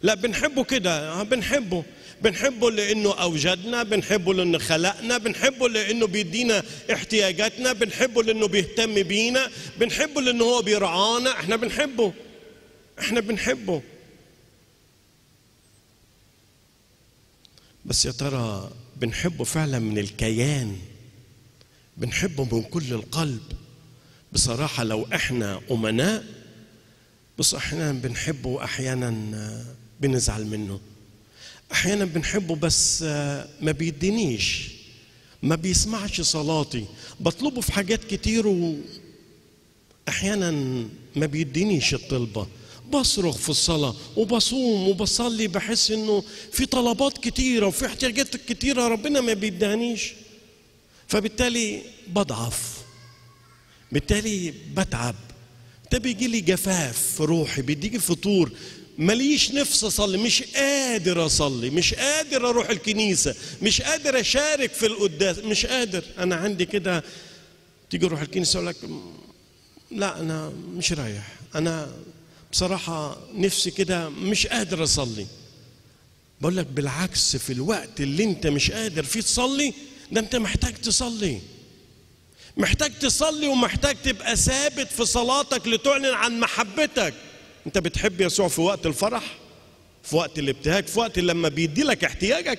لا بنحبه كده، بنحبه بنحبه لأنه أوجدنا، بنحبه لأنه خلقنا، بنحبه لأنه بيدينا احتياجاتنا، بنحبه لأنه بيهتم بينا، بنحبه لأنه هو بيرعانا، احنا بنحبه احنا بنحبه. بس يا ترى بنحبه فعلا من الكيان؟ بنحبه من كل القلب؟ بصراحة لو احنا أمناء، بص احيانا بنحبه واحيانا بنزعل منه، احيانا بنحبه بس ما بيدينيش، ما بيسمعش صلاتي، بطلبه في حاجات كتير واحيانا ما بيدينيش الطلبه، بصرخ في الصلاه وبصوم وبصلي، بحس انه في طلبات كتيره وفي احتياجات كتيره ربنا ما بيديهانيش، فبالتالي بضعف، بالتالي بتعب، ده بيجي لي جفاف في روحي، بيجي فطور، ماليش نفس اصلي، مش قادر اصلي، مش قادر اروح الكنيسه، مش قادر اشارك في القداس، مش قادر. انا عندي كده تيجي اروح الكنيسه اقول لك لا انا مش رايح، انا بصراحه نفسي كده مش قادر اصلي. بقول لك بالعكس، في الوقت اللي انت مش قادر فيه تصلي ده انت محتاج تصلي، محتاج تصلي ومحتاج تبقى ثابت في صلاتك لتعلن عن محبتك. انت بتحب يسوع في وقت الفرح، في وقت الابتهاج، في وقت لما بيدي لك احتياجك،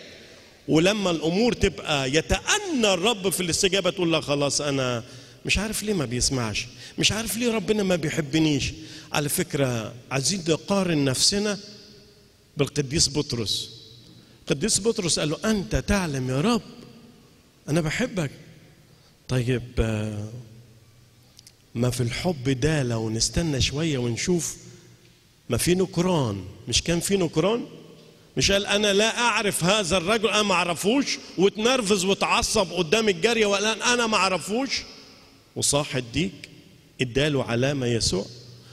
ولما الامور تبقى يتأنى الرب في الاستجابه تقول له خلاص انا مش عارف ليه ما بيسمعش، مش عارف ليه ربنا ما بيحبنيش. على فكره عايزين نقارن نفسنا بالقديس بطرس. القديس بطرس قال له انت تعلم يا رب انا بحبك. طيب ما في الحب ده لو نستنى شوية ونشوف ما في نكران؟ مش كان في نكران؟ مش قال أنا لا أعرف هذا الرجل، أنا ما أعرفوش، واتنرفز واتعصب قدام الجارية وقال أنا ما أعرفوش، وصاح الديك اداله علامة يسوع.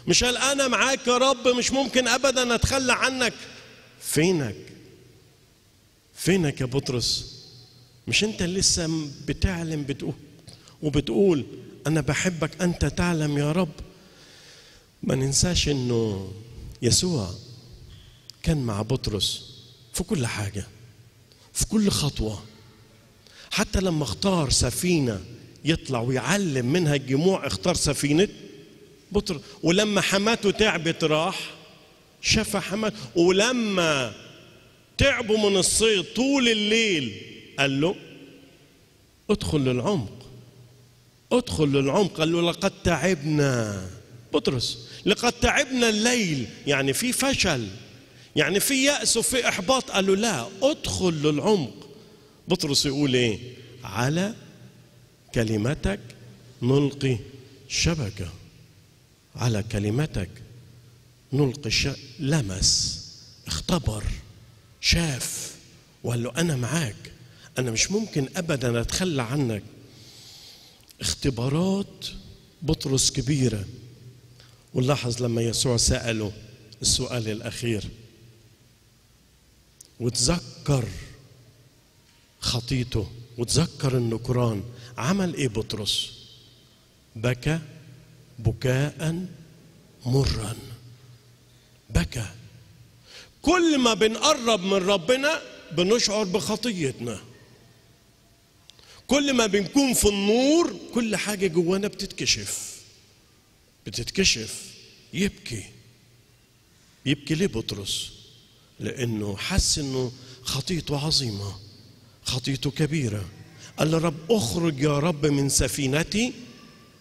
مش قال أنا معاك يا رب مش ممكن أبدا أتخلى عنك. فينك فينك يا بطرس؟ مش أنت لسه بتعلم بتقول وبتقول أنا بحبك أنت تعلم يا رب؟ ما ننساش إنه يسوع كان مع بطرس في كل حاجة، في كل خطوة، حتى لما اختار سفينة يطلع ويعلم منها الجموع اختار سفينة بطرس، ولما حماته تعبت راح شفى حماته، ولما تعبوا من الصيد طول الليل قال له ادخل للعمق، ادخل للعمق. قال له لقد تعبنا بطرس، لقد تعبنا الليل، يعني في فشل، يعني في يأس وفي إحباط. قال له لا ادخل للعمق. بطرس يقول ايه؟ على كلمتك نلقي الشبكة، على كلمتك نلقي الشبكة. لمس، اختبر، شاف، وقال له أنا معاك، أنا مش ممكن أبدا أتخلى عنك. اختبارات بطرس كبيرة. ونلاحظ لما يسوع سأله السؤال الأخير وتذكر خطيته وتذكر النكران، عمل إيه بطرس؟ بكى بكاء مرا، بكى. كل ما بنقرب من ربنا بنشعر بخطيتنا، كل ما بنكون في النور كل حاجة جوانا بتتكشف، بتتكشف. يبكي. يبكي ليه بطرس؟ لأنه حس إنه خطيته عظيمة، خطيته كبيرة. قال له رب أخرج يا رب من سفينتي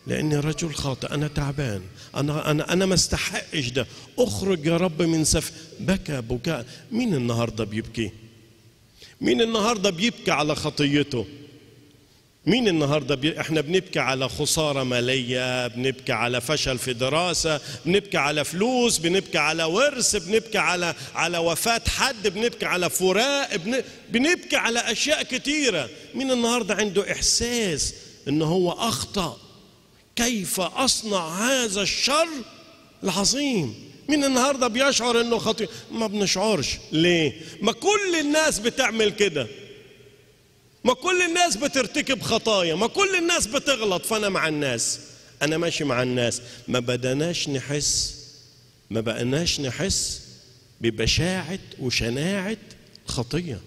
لأني رجل خاطئ، أنا تعبان، أنا أنا أنا ما استحقش ده، أخرج يا رب من سفينتي. بكى بكاء. مين النهاردة بيبكي؟ مين النهاردة بيبكي على خطيته؟ مين النهارده بي... احنا بنبكي على خساره ماليه، بنبكي على فشل في دراسه، بنبكي على فلوس، بنبكي على ورث، بنبكي على على وفاه حد، بنبكي على فراق، بن... بنبكي على اشياء كتيره. مين النهارده عنده احساس ان هو اخطا؟ كيف اصنع هذا الشر العظيم؟ مين النهارده بيشعر انه خطير؟ ما بنشعرش. ليه؟ ما كل الناس بتعمل كده، ما كل الناس بترتكب خطايا، ما كل الناس بتغلط، فانا مع الناس، انا ماشي مع الناس. ما بدناش نحس، ما بقناش نحس ببشاعة وشناعة الخطية،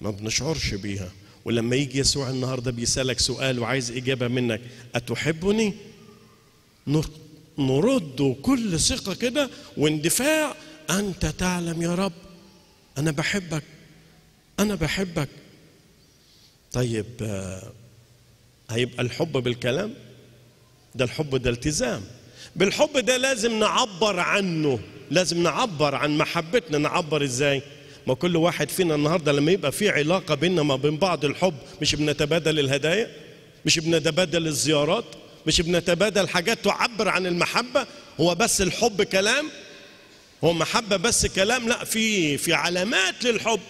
ما بنشعرش بيها. ولما يجي يسوع النهارده بيسألك سؤال وعايز إجابة منك، أتحبني؟ نرد كل ثقة كده واندفاع، أنت تعلم يا رب أنا بحبك، أنا بحبك. طيب هيبقى الحب بالكلام؟ ده الحب ده التزام، بالحب ده لازم نعبر عنه، لازم نعبر عن محبتنا. نعبر إزاي؟ ما كل واحد فينا النهارده لما يبقى في علاقة بيننا ما بين بعض الحب، مش بنتبادل الهدايا، مش بنتبادل الزيارات، مش بنتبادل حاجات تعبر عن المحبة. هو بس الحب كلام؟ هو محبة بس كلام؟ لا، في في علامات للحب.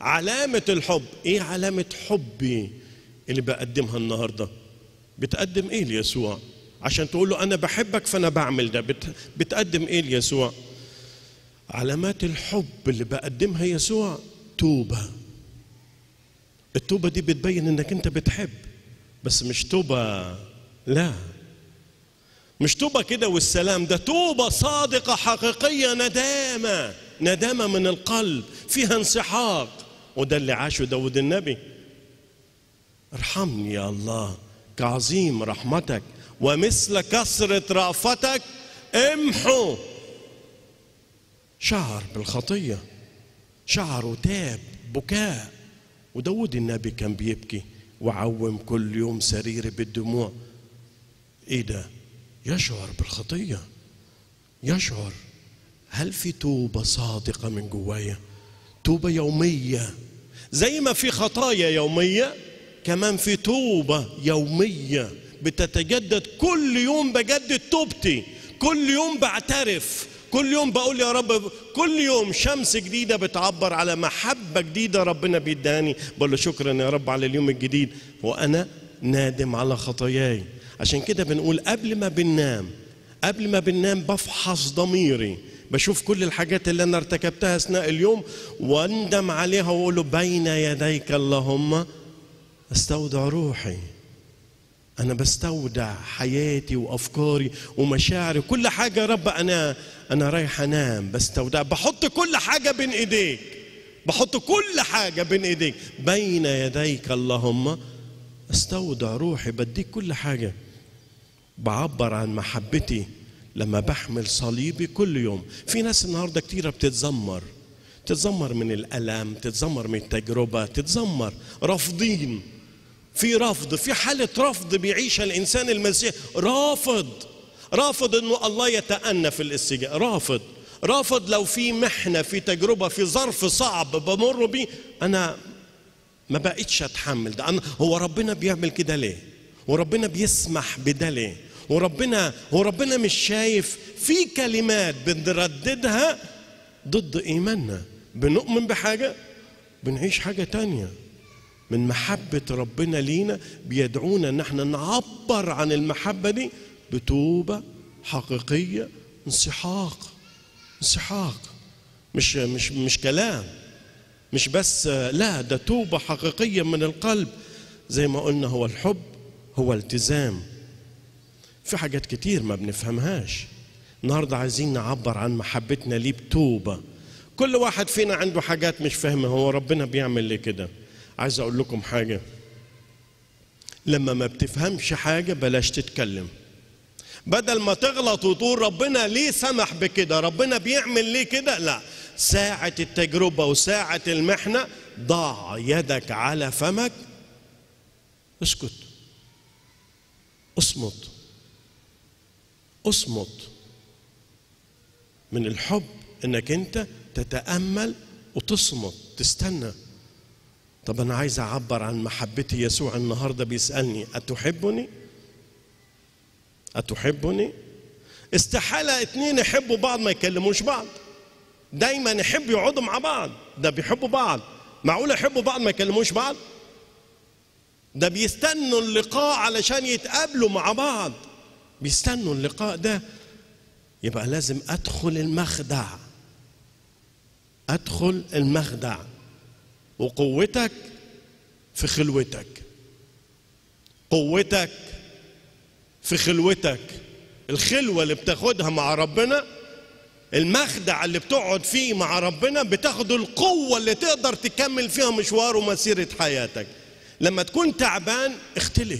علامة الحب ايه؟ علامة حبي اللي بقدمها النهارده بتقدم ايه ليسوع؟ عشان تقول له انا بحبك فانا بعمل ده، بتقدم ايه ليسوع؟ علامات الحب اللي بقدمها يسوع توبة. التوبة دي بتبين انك انت بتحب، بس مش توبة، لا مش توبة كده والسلام، ده توبة صادقة حقيقية، ندامة، ندامة من القلب فيها انسحاق. وده اللي عاشه داود النبي، ارحمني يا الله كعظيم رحمتك ومثل كثرة رأفتك امحو. شعر بالخطية، شعر وتاب بكاء. وداود النبي كان بيبكي وعوم كل يوم سريري بالدموع. ايه ده؟ يشعر بالخطية، يشعر. هل في توبة صادقة من جوايا؟ توبة يومية، زي ما في خطايا يومية كمان في توبة يومية بتتجدد. كل يوم بجدد توبتي، كل يوم بعترف، كل يوم بقول يا رب، كل يوم شمس جديدة بتعبر على محبة جديدة ربنا بيداني. بقول له شكرا يا رب على اليوم الجديد وأنا نادم على خطاياي. عشان كده بنقول قبل ما بننام، قبل ما بننام بفحص ضميري، بشوف كل الحاجات اللي أنا ارتكبتها أثناء اليوم واندم عليها وأقول له بين يديك اللهم استودع روحي. أنا بستودع حياتي وأفكاري ومشاعري وكل حاجة يا رب، أنا أنا رايح أنام بستودع، بحط كل حاجة بين إيديك، بحط كل حاجة بين إيديك، بين يديك اللهم استودع روحي، بديك كل حاجة. بعبر عن محبتي لما بحمل صليبي كل يوم. في ناس النهاردة كتيرة بتتذمر، تتذمر من الألم، تتذمر من التجربة، تتذمر، رافضين، في رفض، في حالة رفض بيعيشها الإنسان المسيحي. رافض، رافض إنه الله يتأنى في الاستجابة، رافض، رافض لو في محنة، في تجربة، في ظرف صعب بمر بيه أنا ما بقتش أتحمل ده. أنا هو ربنا بيعمل كده ليه؟ وربنا بيسمح بده ليه؟ وربنا هو ربنا مش شايف؟ في كلمات بنرددها ضد إيماننا، بنؤمن بحاجة بنعيش حاجة تانية. من محبة ربنا لينا بيدعونا ان احنا نعبر عن المحبة دي بتوبة حقيقية، انسحاق، انسحاق، مش مش مش كلام، مش بس، لا ده توبة حقيقية من القلب. زي ما قلنا هو الحب هو التزام. في حاجات كتير ما بنفهمهاش. النهارده عايزين نعبر عن محبتنا ليه بتوبة. كل واحد فينا عنده حاجات مش فاهمها، هو ربنا بيعمل ليه كده؟ عايز اقول لكم حاجه، لما ما بتفهمش حاجه بلاش تتكلم. بدل ما تغلط وتقول ربنا ليه سمح بكده، ربنا بيعمل ليه كده، لا، ساعه التجربه وساعه المحنه ضع يدك على فمك، اسكت، اصمت، اصمت. من الحب انك انت تتامل وتصمت، تستنى. طب أنا عايز أعبر عن محبتي. يسوع النهارده بيسألني أتحبني؟ أتحبني؟ استحالة اتنين يحبوا بعض ما يكلموش بعض. دايما يحبوا يقعدوا مع بعض، ده بيحبوا بعض. معقول يحبوا بعض ما يكلموش بعض؟ ده بيستنوا اللقاء علشان يتقابلوا مع بعض، بيستنوا اللقاء ده. يبقى لازم أدخل المخدع، أدخل المخدع. وقوتك في خلوتك، قوتك في خلوتك، الخلوة اللي بتاخدها مع ربنا، المخدع اللي بتقعد فيه مع ربنا، بتاخد القوة اللي تقدر تكمل فيها مشوار ومسيرة حياتك. لما تكون تعبان اختلي،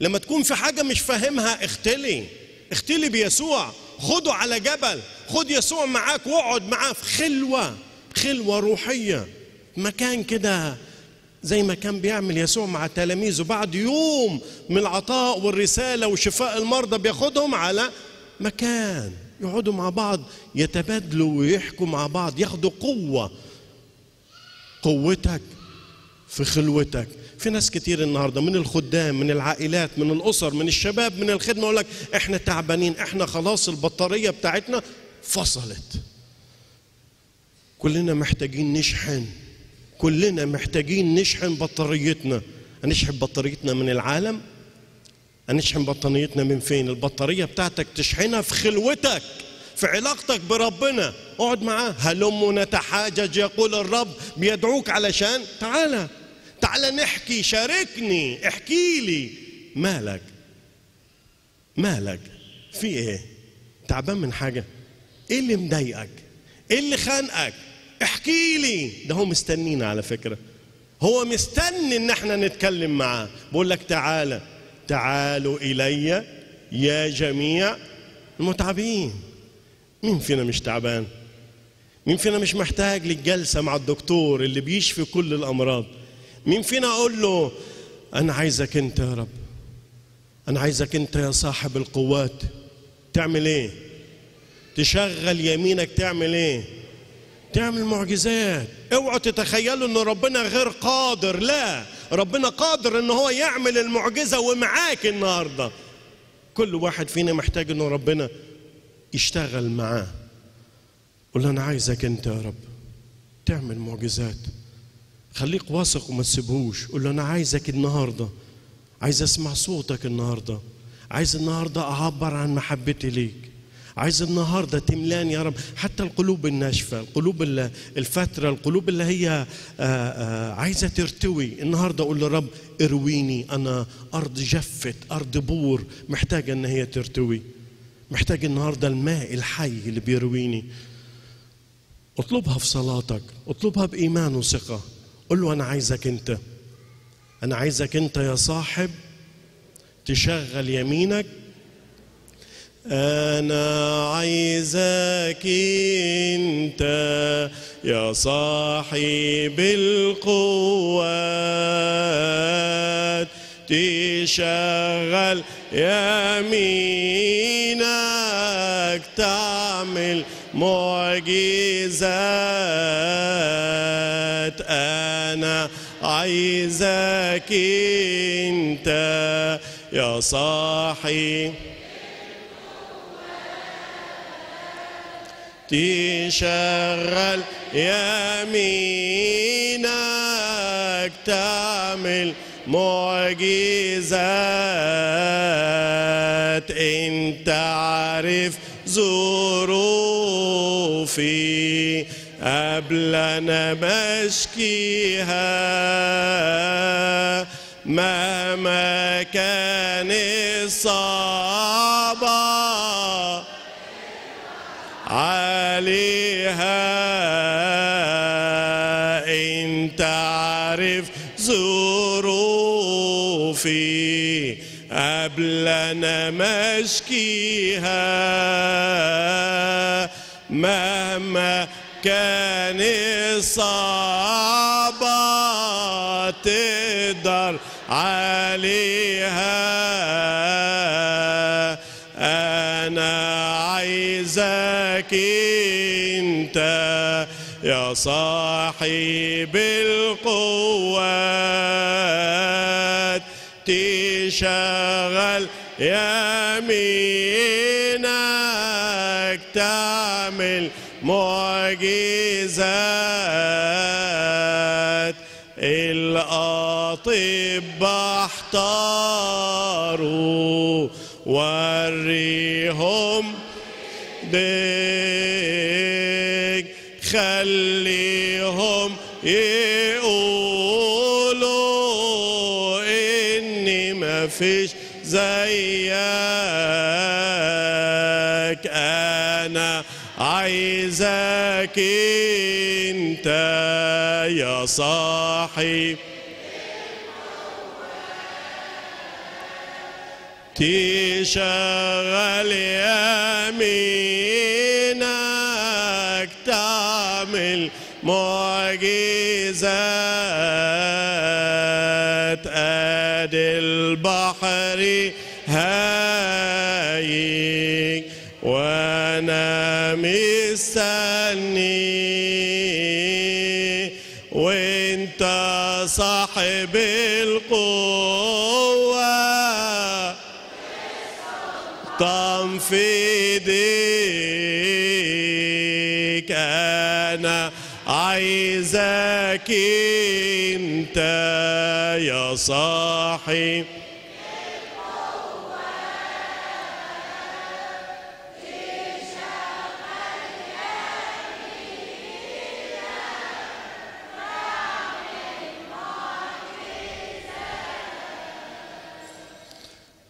لما تكون في حاجة مش فاهمها اختلي، اختلي بيسوع، خده على جبل، خد يسوع معاك واقعد معاه في خلوة، خلوة روحية، مكان كده زي ما كان بيعمل يسوع مع تلاميذه. بعد يوم من العطاء والرسالة وشفاء المرضى بياخدهم على مكان يقعدوا مع بعض، يتبادلوا ويحكوا مع بعض، ياخدوا قوة. قوتك في خلوتك. في ناس كتير النهارده من الخدام، من العائلات، من الأسر، من الشباب، من الخدمة، يقول لك احنا تعبانين، احنا خلاص البطارية بتاعتنا فصلت، كلنا محتاجين نشحن، كلنا محتاجين نشحن بطاريتنا. هنشحن بطاريتنا من العالم؟ هنشحن بطاريتنا من فين؟ البطارية بتاعتك تشحنها في خلوتك، في علاقتك بربنا، اقعد معاه. هلم نتحاجج يقول الرب، بيدعوك علشان تعالى، تعالى نحكي، شاركني، احكي لي مالك، مالك في ايه؟ تعبان من حاجة؟ ايه اللي مضايقك؟ ايه اللي خانقك؟ احكي لي. ده هو مستنينا على فكرة، هو مستني ان احنا نتكلم معاه. بقول لك تعالى، تعالوا إلي يا جميع المتعبين. مين فينا مش تعبان؟ مين فينا مش محتاج للجلسة مع الدكتور اللي بيشفي كل الأمراض؟ مين فينا أقول له أنا عايزك أنت يا رب، أنا عايزك أنت يا صاحب القوات، تعمل إيه؟ تشغل يمينك، تعمل إيه؟ تعمل معجزات. اوعوا تتخيلوا ان ربنا غير قادر، لا، ربنا قادر ان هو يعمل المعجزة ومعاك النهاردة. كل واحد فينا محتاج ان ربنا يشتغل معاه. قول له انا عايزك انت يا رب تعمل معجزات، خليك واثق وما تسيبهوش. قول له انا عايزك النهاردة، عايز اسمع صوتك النهاردة، عايز النهاردة اعبر عن محبتي ليك، عايز النهارده تملاني يا رب. حتى القلوب الناشفه، القلوب الفتره، القلوب اللي هي عايزه ترتوي، النهارده اقول للرب ارويني، انا ارض جفت، ارض بور، محتاجه ان هي ترتوي، محتاج النهارده الماء الحي اللي بيرويني. اطلبها في صلاتك، اطلبها بايمان وثقه. قول له انا عايزك انت، انا عايزك انت يا صاحب تشغل يمينك، أنا عايزك أنت يا صاحب القوات تشغل يمينك، تعمل معجزات، أنا عايزك أنت يا صاحب تشغل يمينك، تعمل معجزات، انت عارف ظروفي قبل انا بشكيها، مهما كانت صعبة عليها، انت عارف ظروفي قبل انا ما اشكيها، مهما كانت صعبة تقدر عليها، انا عايزك انت يا صاحب القوات تشغل يمينك، تعمل معجزات، الأطباء احتاروا وريهم بيك، خليهم يقولوا إني ما فيش زيك، أنا عايزك أنت يا صاحي تشغل يمينك، تعمل معجزات، أدي البحر هايج وأنا مستني، وأنت صاحب القوة تنفيذك، أنا عايزك أنت يا صاحي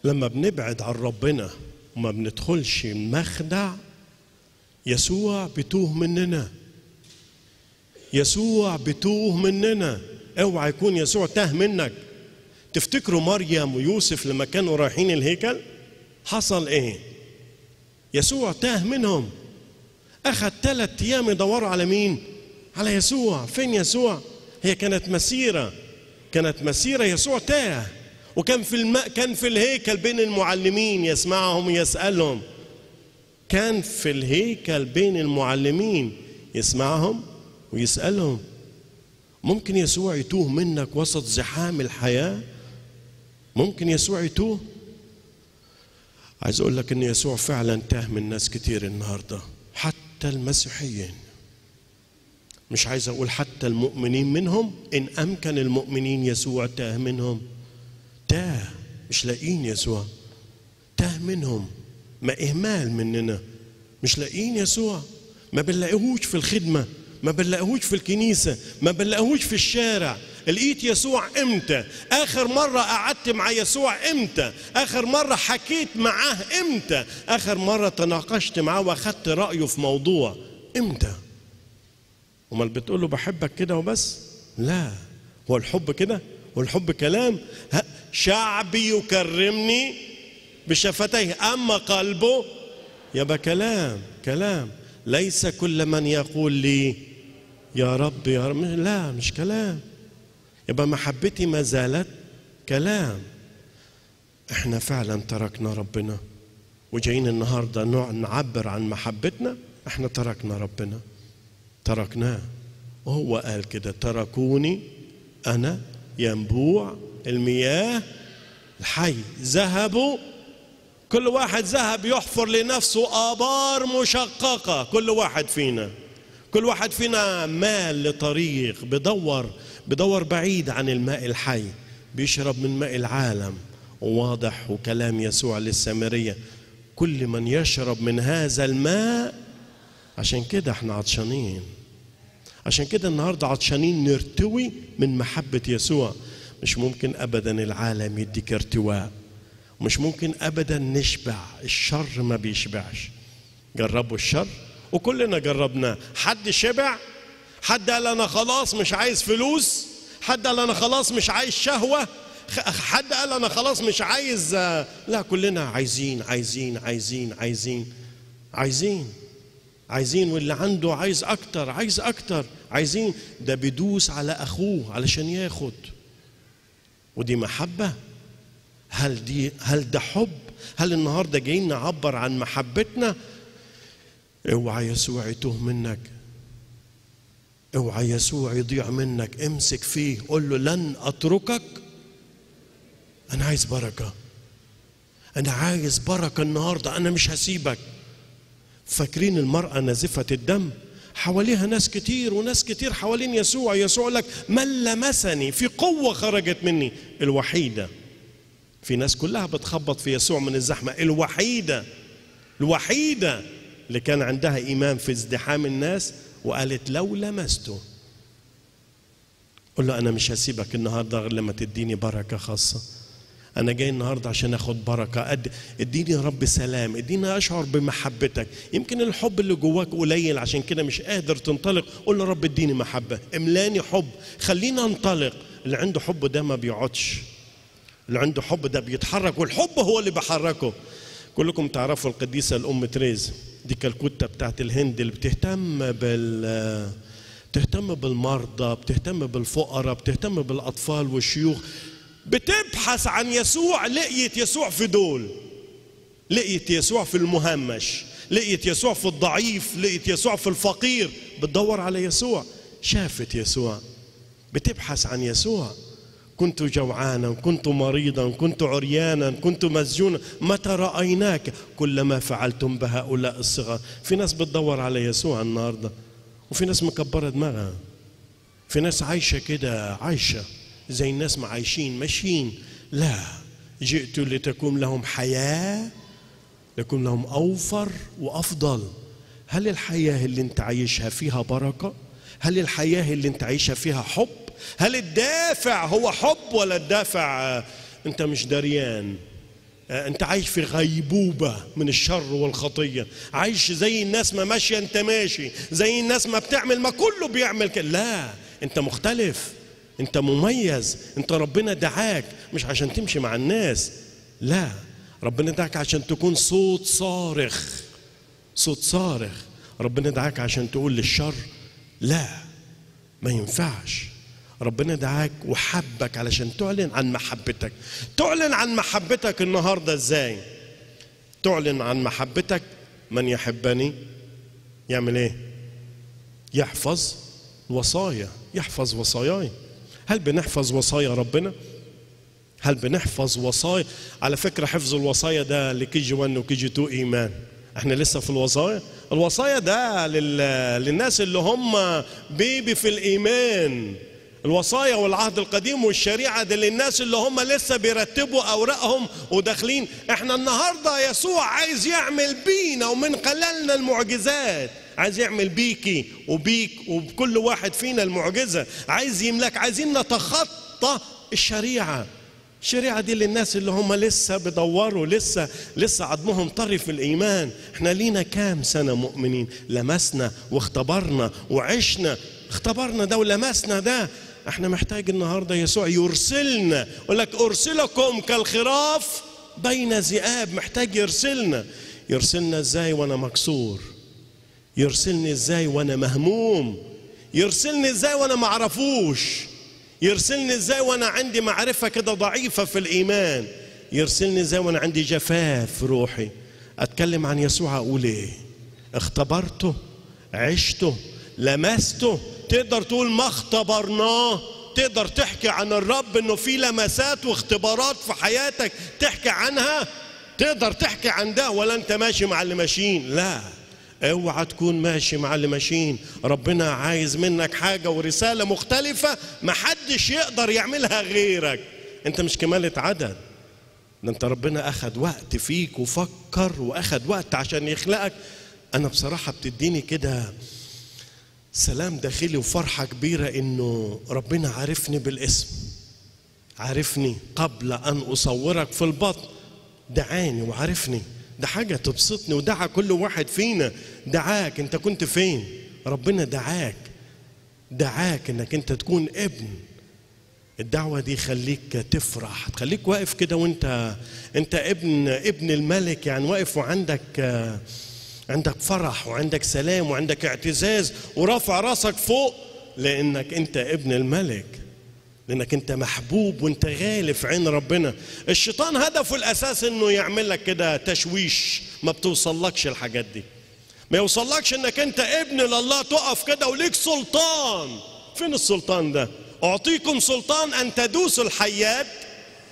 لما بنبعد عن ربنا وما بندخلش مخدع يسوع بتوه مننا. يسوع بتوه مننا، اوعى يكون يسوع تاه منك. تفتكروا مريم ويوسف لما كانوا رايحين الهيكل حصل ايه؟ يسوع تاه منهم، اخذ ثلاث ايام يدوروا على مين؟ على يسوع، فين يسوع؟ هي كانت مسيرة، كانت مسيرة يسوع تاه، وكان في الم... كان في الهيكل بين المعلمين يسمعهم ويسألهم، كان في الهيكل بين المعلمين يسمعهم ويسألهم. ممكن يسوع يتوه منك وسط زحام الحياة؟ ممكن يسوع يتوه؟ عايز اقول لك ان يسوع فعلا تاه من ناس كتير النهارده، حتى المسيحيين، مش عايز اقول حتى المؤمنين منهم، ان امكن المؤمنين يسوع تاه منهم، تاه، مش لاقين يسوع، تاه منهم، ما إهمال مننا، مش لاقين يسوع، ما بنلاقيهوش في الخدمة، ما بنلاقيهوش في الكنيسة، ما بنلاقيهوش في الشارع. لقيت يسوع إمتى؟ آخر مرة قعدت مع يسوع إمتى؟ آخر مرة حكيت معاه إمتى؟ آخر مرة تناقشت معاه وأخدت رأيه في موضوع إمتى؟ أمال بتقول له بحبك كده وبس؟ لا، هو الحب كده؟ هو الحب كلام؟ شعبي يكرمني بشفتيه أما قلبه، يبقى كلام كلام. ليس كل من يقول لي يا رب يا رب، لا مش كلام، يبقى محبتي ما زالت كلام. احنا فعلا تركنا ربنا وجايين النهارده نعبر عن محبتنا، احنا تركنا ربنا، تركناه، وهو قال كده تركوني أنا ينبوع المياه الحي، ذهبوا كل واحد ذهب يحفر لنفسه آبار مشققة. كل واحد فينا كل واحد فينا مال لطريق، بدور بدور بعيد عن الماء الحي، بيشرب من ماء العالم. وواضح وكلام يسوع للسامرية، كل من يشرب من هذا الماء، عشان كده احنا عطشانين، عشان كده النهارده عطشانين نرتوي من محبة يسوع. مش ممكن أبدا العالم يديك ارتواء، مش ممكن أبدا نشبع، الشر ما بيشبعش. جربوا الشر وكلنا جربناه، حد شبع؟ حد قال أنا خلاص مش عايز فلوس؟ حد قال أنا خلاص مش عايز شهوة؟ حد قال أنا خلاص مش عايز؟ لا، كلنا عايزين عايزين عايزين عايزين عايزين عايزين، واللي عنده عايز أكتر عايز أكتر عايزين، ده بيدوس على أخوه علشان ياخد. ودي محبة؟ هل دي هل ده حب؟ هل النهارده جايين نعبر عن محبتنا؟ اوعى يسوع يتوه منك، اوعى يسوع يضيع منك، امسك فيه، قول له لن اتركك. انا عايز بركة، انا عايز بركة النهارده، انا مش هسيبك. فاكرين المرأة نازفة الدم؟ حواليها ناس كتير وناس كتير حوالين يسوع، يسوع لك من لمسني في قوة خرجت مني، الوحيدة. في ناس كلها بتخبط في يسوع من الزحمة، الوحيدة الوحيدة اللي كان عندها إيمان في ازدحام الناس وقالت لو لمسته. قل له أنا مش هسيبك النهاردة غير لما تديني بركة خاصة. أنا جاي النهاردة عشان أخد بركة، أد... اديني يا رب سلام، اديني أشعر بمحبتك. يمكن الحب اللي جواك قليل عشان كده مش قادر تنطلق. قل له رب اديني محبة، املاني حب، خليني أنطلق. اللي عنده حب ده ما بيقعدش، اللي عنده حب ده بيتحرك، والحب هو اللي بيحركه. كلكم تعرفوا القديسة الأم تريز دي كالكتة بتاعت الهند، اللي بتهتم بال بتهتم بالمرضى، بتهتم بالفقراء، بتهتم بالأطفال والشيوخ، بتبحث عن يسوع. لقيت يسوع في دول، لقيت يسوع في المهمش، لقيت يسوع في الضعيف، لقيت يسوع في الفقير، بتدور على يسوع. شافت يسوع، بتبحث عن يسوع. كنت جوعانا وكنت مريضا وكنت عريانا كنت مسجونا متى رأيناك، كلما فعلتم بهؤلاء الصغار. في ناس بتدور على يسوع النهارده، وفي ناس مكبره دماغها، في ناس عايشه كده، عايشه زي الناس ما عايشين ماشيين. لا، جئت لتكون لهم حياه، لكون لهم اوفر وافضل. هل الحياه اللي انت عايشها فيها بركه؟ هل الحياه اللي انت عايشها فيها حب؟ هل الدافع هو حب ولا الدافع انت مش دريان؟ انت عايش في غيبوبة من الشر والخطية، عايش زي الناس ما ماشية انت ماشي، زي الناس ما بتعمل ما كله بيعمل كده. لا، انت مختلف، انت مميز، انت ربنا دعاك مش عشان تمشي مع الناس، لا، ربنا دعاك عشان تكون صوت صارخ، صوت صارخ. ربنا دعاك عشان تقول للشر لا، ما ينفعش. ربنا دعاك وحبك علشان تعلن عن محبتك. تعلن عن محبتك النهارده ازاي؟ تعلن عن محبتك. من يحبني يعمل ايه؟ يحفظ وصايا، يحفظ وصاياي. هل بنحفظ وصايا ربنا؟ هل بنحفظ وصايا؟ على فكره حفظ الوصايا ده لكي جي واحد وكي جي اتنين ايمان. احنا لسه في الوصايا. الوصايا ده لل... للناس اللي هم بيبي في الايمان. الوصايا والعهد القديم والشريعة دي للناس اللي هم لسه بيرتبوا أوراقهم وداخلين. احنا النهاردة يسوع عايز يعمل بينا ومن خلالنا المعجزات، عايز يعمل بيكي وبيك وبكل واحد فينا المعجزة، عايز يملك. عايزين نتخطى الشريعة. الشريعة دي للناس اللي هم لسه بيدوروا، لسه لسه عضمهم طري في الإيمان. احنا لينا كام سنة مؤمنين، لمسنا واختبرنا وعشنا، اختبرنا ده ولمسنا ده. احنا محتاج النهارده يسوع يرسلنا، يقول لك ارسلكم كالخراف بين الذئاب. محتاج يرسلنا. يرسلنا ازاي وانا مكسور؟ يرسلني ازاي وانا مهموم؟ يرسلني ازاي وانا ما اعرفوش؟ يرسلني ازاي وانا عندي معرفه كده ضعيفه في الايمان؟ يرسلني ازاي وانا عندي جفاف روحي؟ اتكلم عن يسوع اقول ايه؟ اختبرته، عشته، لمسته. تقدر تقول ما اختبرناه، تقدر تحكي عن الرب انه في لمسات واختبارات في حياتك تحكي عنها، تقدر تحكي عن ده. ولا انت ماشي مع اللي ماشيين؟ لا، اوعى تكون ماشي مع اللي ماشيين. ربنا عايز منك حاجه ورساله مختلفه محدش يقدر يعملها غيرك. انت مش كمالة عدد، ده انت ربنا اخد وقت فيك وفكر واخد وقت عشان يخلقك. انا بصراحه بتديني كده سلام داخلي وفرحة كبيرة إنه ربنا عارفني بالاسم، عارفني قبل أن أصورك في البطن، دعاني وعارفني. ده حاجة تبسطني، ودعا كل واحد فينا. دعاك، أنت كنت فين؟ ربنا دعاك، دعاك إنك أنت تكون ابن. الدعوة دي خليك تفرح، تخليك واقف كده وأنت أنت ابن ابن الملك، يعني واقف وعندك عندك فرح وعندك سلام وعندك اعتزاز ورفع راسك فوق، لأنك أنت ابن الملك، لأنك أنت محبوب وأنت غالي في عين ربنا. الشيطان هدفه الأساس إنه يعمل لك كده تشويش، ما بتوصلكش الحاجات دي، ما يوصلكش إنك أنت ابن لله، تقف كده وليك سلطان. فين السلطان ده؟ أعطيكم سلطان أن تدوسوا الحيات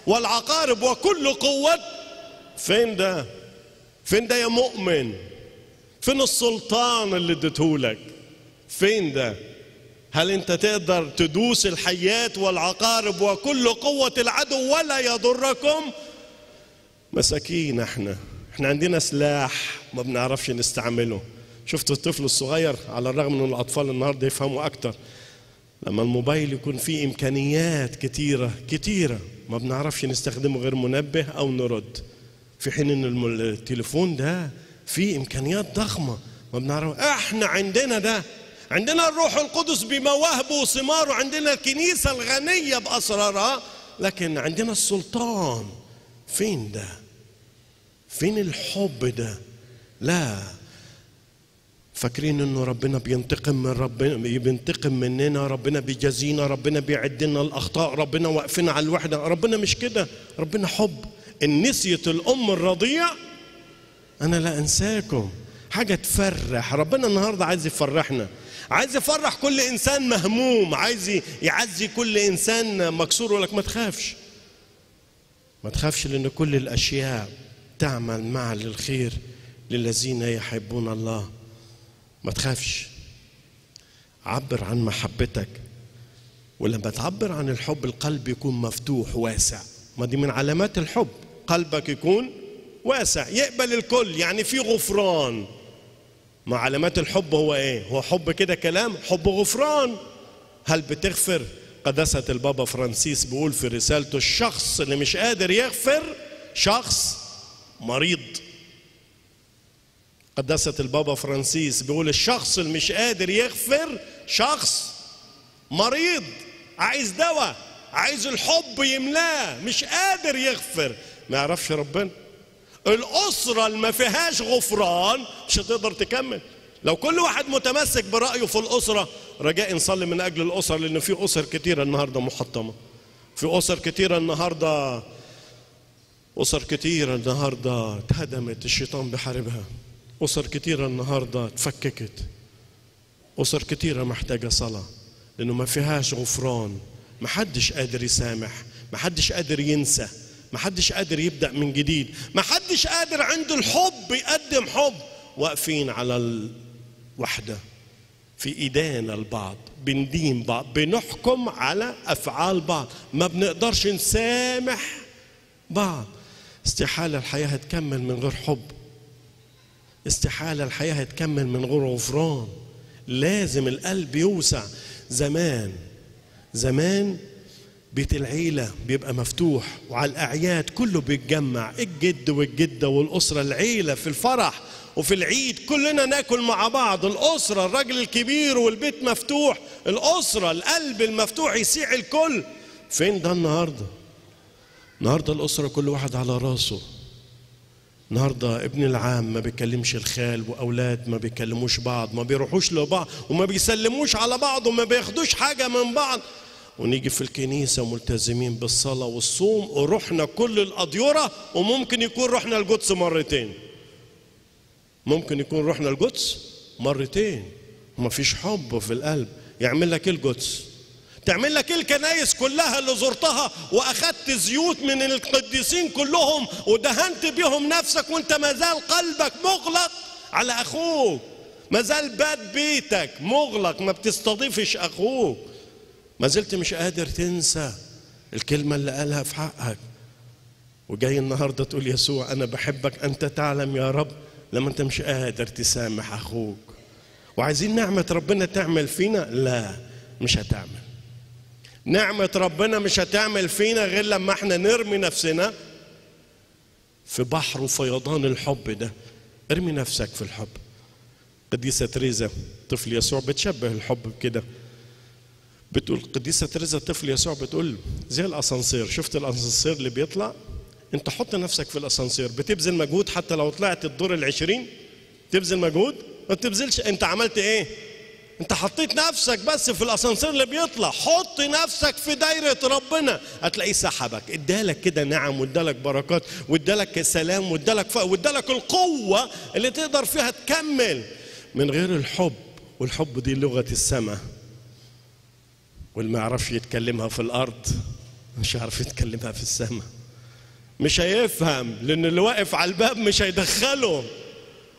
والعقارب وكل قوة. فين ده؟ فين ده يا مؤمن؟ فين السلطان اللي اديتهولك؟ فين ده؟ هل انت تقدر تدوس الحيات والعقارب وكل قوة العدو ولا يضركم؟ مساكين احنا، احنا عندنا سلاح ما بنعرفش نستعمله. شفتوا الطفل الصغير، على الرغم ان الاطفال النهارده يفهموا اكتر، لما الموبايل يكون فيه امكانيات كتيره كتيره ما بنعرفش نستخدمه غير منبه او نرد، في حين ان التليفون ده فيه امكانيات ضخمه ما بنعرف. احنا عندنا ده، عندنا الروح القدس بمواهبه وثماره، عندنا الكنيسه الغنيه باسرارها، لكن عندنا السلطان فين؟ ده فين الحب ده؟ لا، فاكرين انه ربنا بينتقم من ربنا، بينتقم مننا، ربنا بيجازينا، ربنا بيعد لنا الاخطاء، ربنا واقفنا على الوحده. ربنا مش كده، ربنا حب. ان نسيت الام الرضيع انا لا انساكم. حاجه تفرح. ربنا النهارده عايز يفرحنا، عايز يفرح كل انسان مهموم، عايز يعزي كل انسان مكسور، يقول لك ما تخافش ما تخافش، لان كل الاشياء تعمل معا للخير للذين يحبون الله. ما تخافش، عبر عن محبتك، ولما تعبر عن الحب القلب يكون مفتوح واسع. ما دي من علامات الحب، قلبك يكون واسع يقبل الكل، يعني في غفران. مع علامات الحب هو ايه؟ هو حب كده كلام، حب غفران. هل بتغفر؟ قداسة البابا فرانسيس بيقول في رسالته الشخص اللي مش قادر يغفر شخص مريض. قداسة البابا فرانسيس بيقول الشخص اللي مش قادر يغفر شخص مريض، عايز دواء، عايز الحب يملاه، مش قادر يغفر، ما يعرفش ربنا. الأسرة اللي ما فيهاش غفران مش هتقدر تكمل. لو كل واحد متمسك برأيه في الأسرة، رجاء نصلي من أجل الأسر، لأن في أسر كتيرة النهاردة محطمة، في أسر كتيرة النهاردة أسر كتيرة النهاردة اتهدمت، الشيطان بيحاربها. أسر كتيرة النهاردة اتفككت. أسر كتيرة محتاجة صلاة، لأنه ما فيهاش غفران، محدش قادر يسامح، محدش قادر ينسى، محدش قادر يبدأ من جديد، محدش قادر عنده الحب يقدم حب. واقفين على الوحدة، في إيدينا البعض، بندين بعض، بنحكم على أفعال بعض، ما بنقدرش نسامح بعض. استحالة الحياة هتكمل من غير حب، استحالة الحياة هتكمل من غير غفران. لازم القلب يوسع. زمان زمان بيت العيلة بيبقى مفتوح، وعلى الأعياد كله بيتجمع، الجد والجدة والأسرة، العيلة في الفرح وفي العيد كلنا ناكل مع بعض. الأسرة الرجل الكبير والبيت مفتوح، الأسرة القلب المفتوح يسيع الكل. فين ده النهاردة؟ النهاردة الأسرة كل واحد على راسه. النهارده ابن العام ما بيكلمش الخال، واولاد ما بيكلموش بعض، ما بيروحوش لبعض، وما بيسلموش على بعض، وما بياخدوش حاجه من بعض. ونيجي في الكنيسه ملتزمين بالصلاه والصوم، ورحنا كل الاديره، وممكن يكون رحنا القدس مرتين. ممكن يكون رحنا القدس مرتين، وما فيش حب في القلب. يعمل لك ايه القدس؟ تعمل لك ايه الكنايس كلها اللي زرتها، واخدت زيوت من القديسين كلهم ودهنت بيهم نفسك، وانت ما زال قلبك مغلق على اخوك، ما زال باب بيتك مغلق، ما بتستضيفش اخوك، ما زلت مش قادر تنسى الكلمه اللي قالها في حقك. وجاي النهارده تقول يسوع انا بحبك، انت تعلم يا رب، لما انت مش قادر تسامح اخوك. وعايزين نعمه ربنا تعمل فينا؟ لا، مش هتعمل. نعمة ربنا مش هتعمل فينا غير لما احنا نرمي نفسنا في بحر وفيضان الحب ده. ارمي نفسك في الحب. قديسة تريزا طفل يسوع بتشبه الحب بكده. بتقول قديسة تريزا طفل يسوع، بتقول زي الاسانسير، شفت الاسانسير اللي بيطلع؟ انت حط نفسك في الاسانسير، بتبذل مجهود حتى لو طلعت الدور العشرين تبذل مجهود؟ ما بتبذلش. انت عملت ايه؟ انت حطيت نفسك بس في الاسانسير اللي بيطلع. حط نفسك في دايره ربنا، هتلاقيه سحبك، ادالك كده نعم، وادالك بركات، وادالك سلام، وادالك وادالك القوه اللي تقدر فيها تكمل. من غير الحب، والحب دي لغه السماء، واللي ما يعرفش يتكلمها في الارض مش هيعرف يتكلمها في السماء، مش هيفهم، لان اللي واقف على الباب مش هيدخله،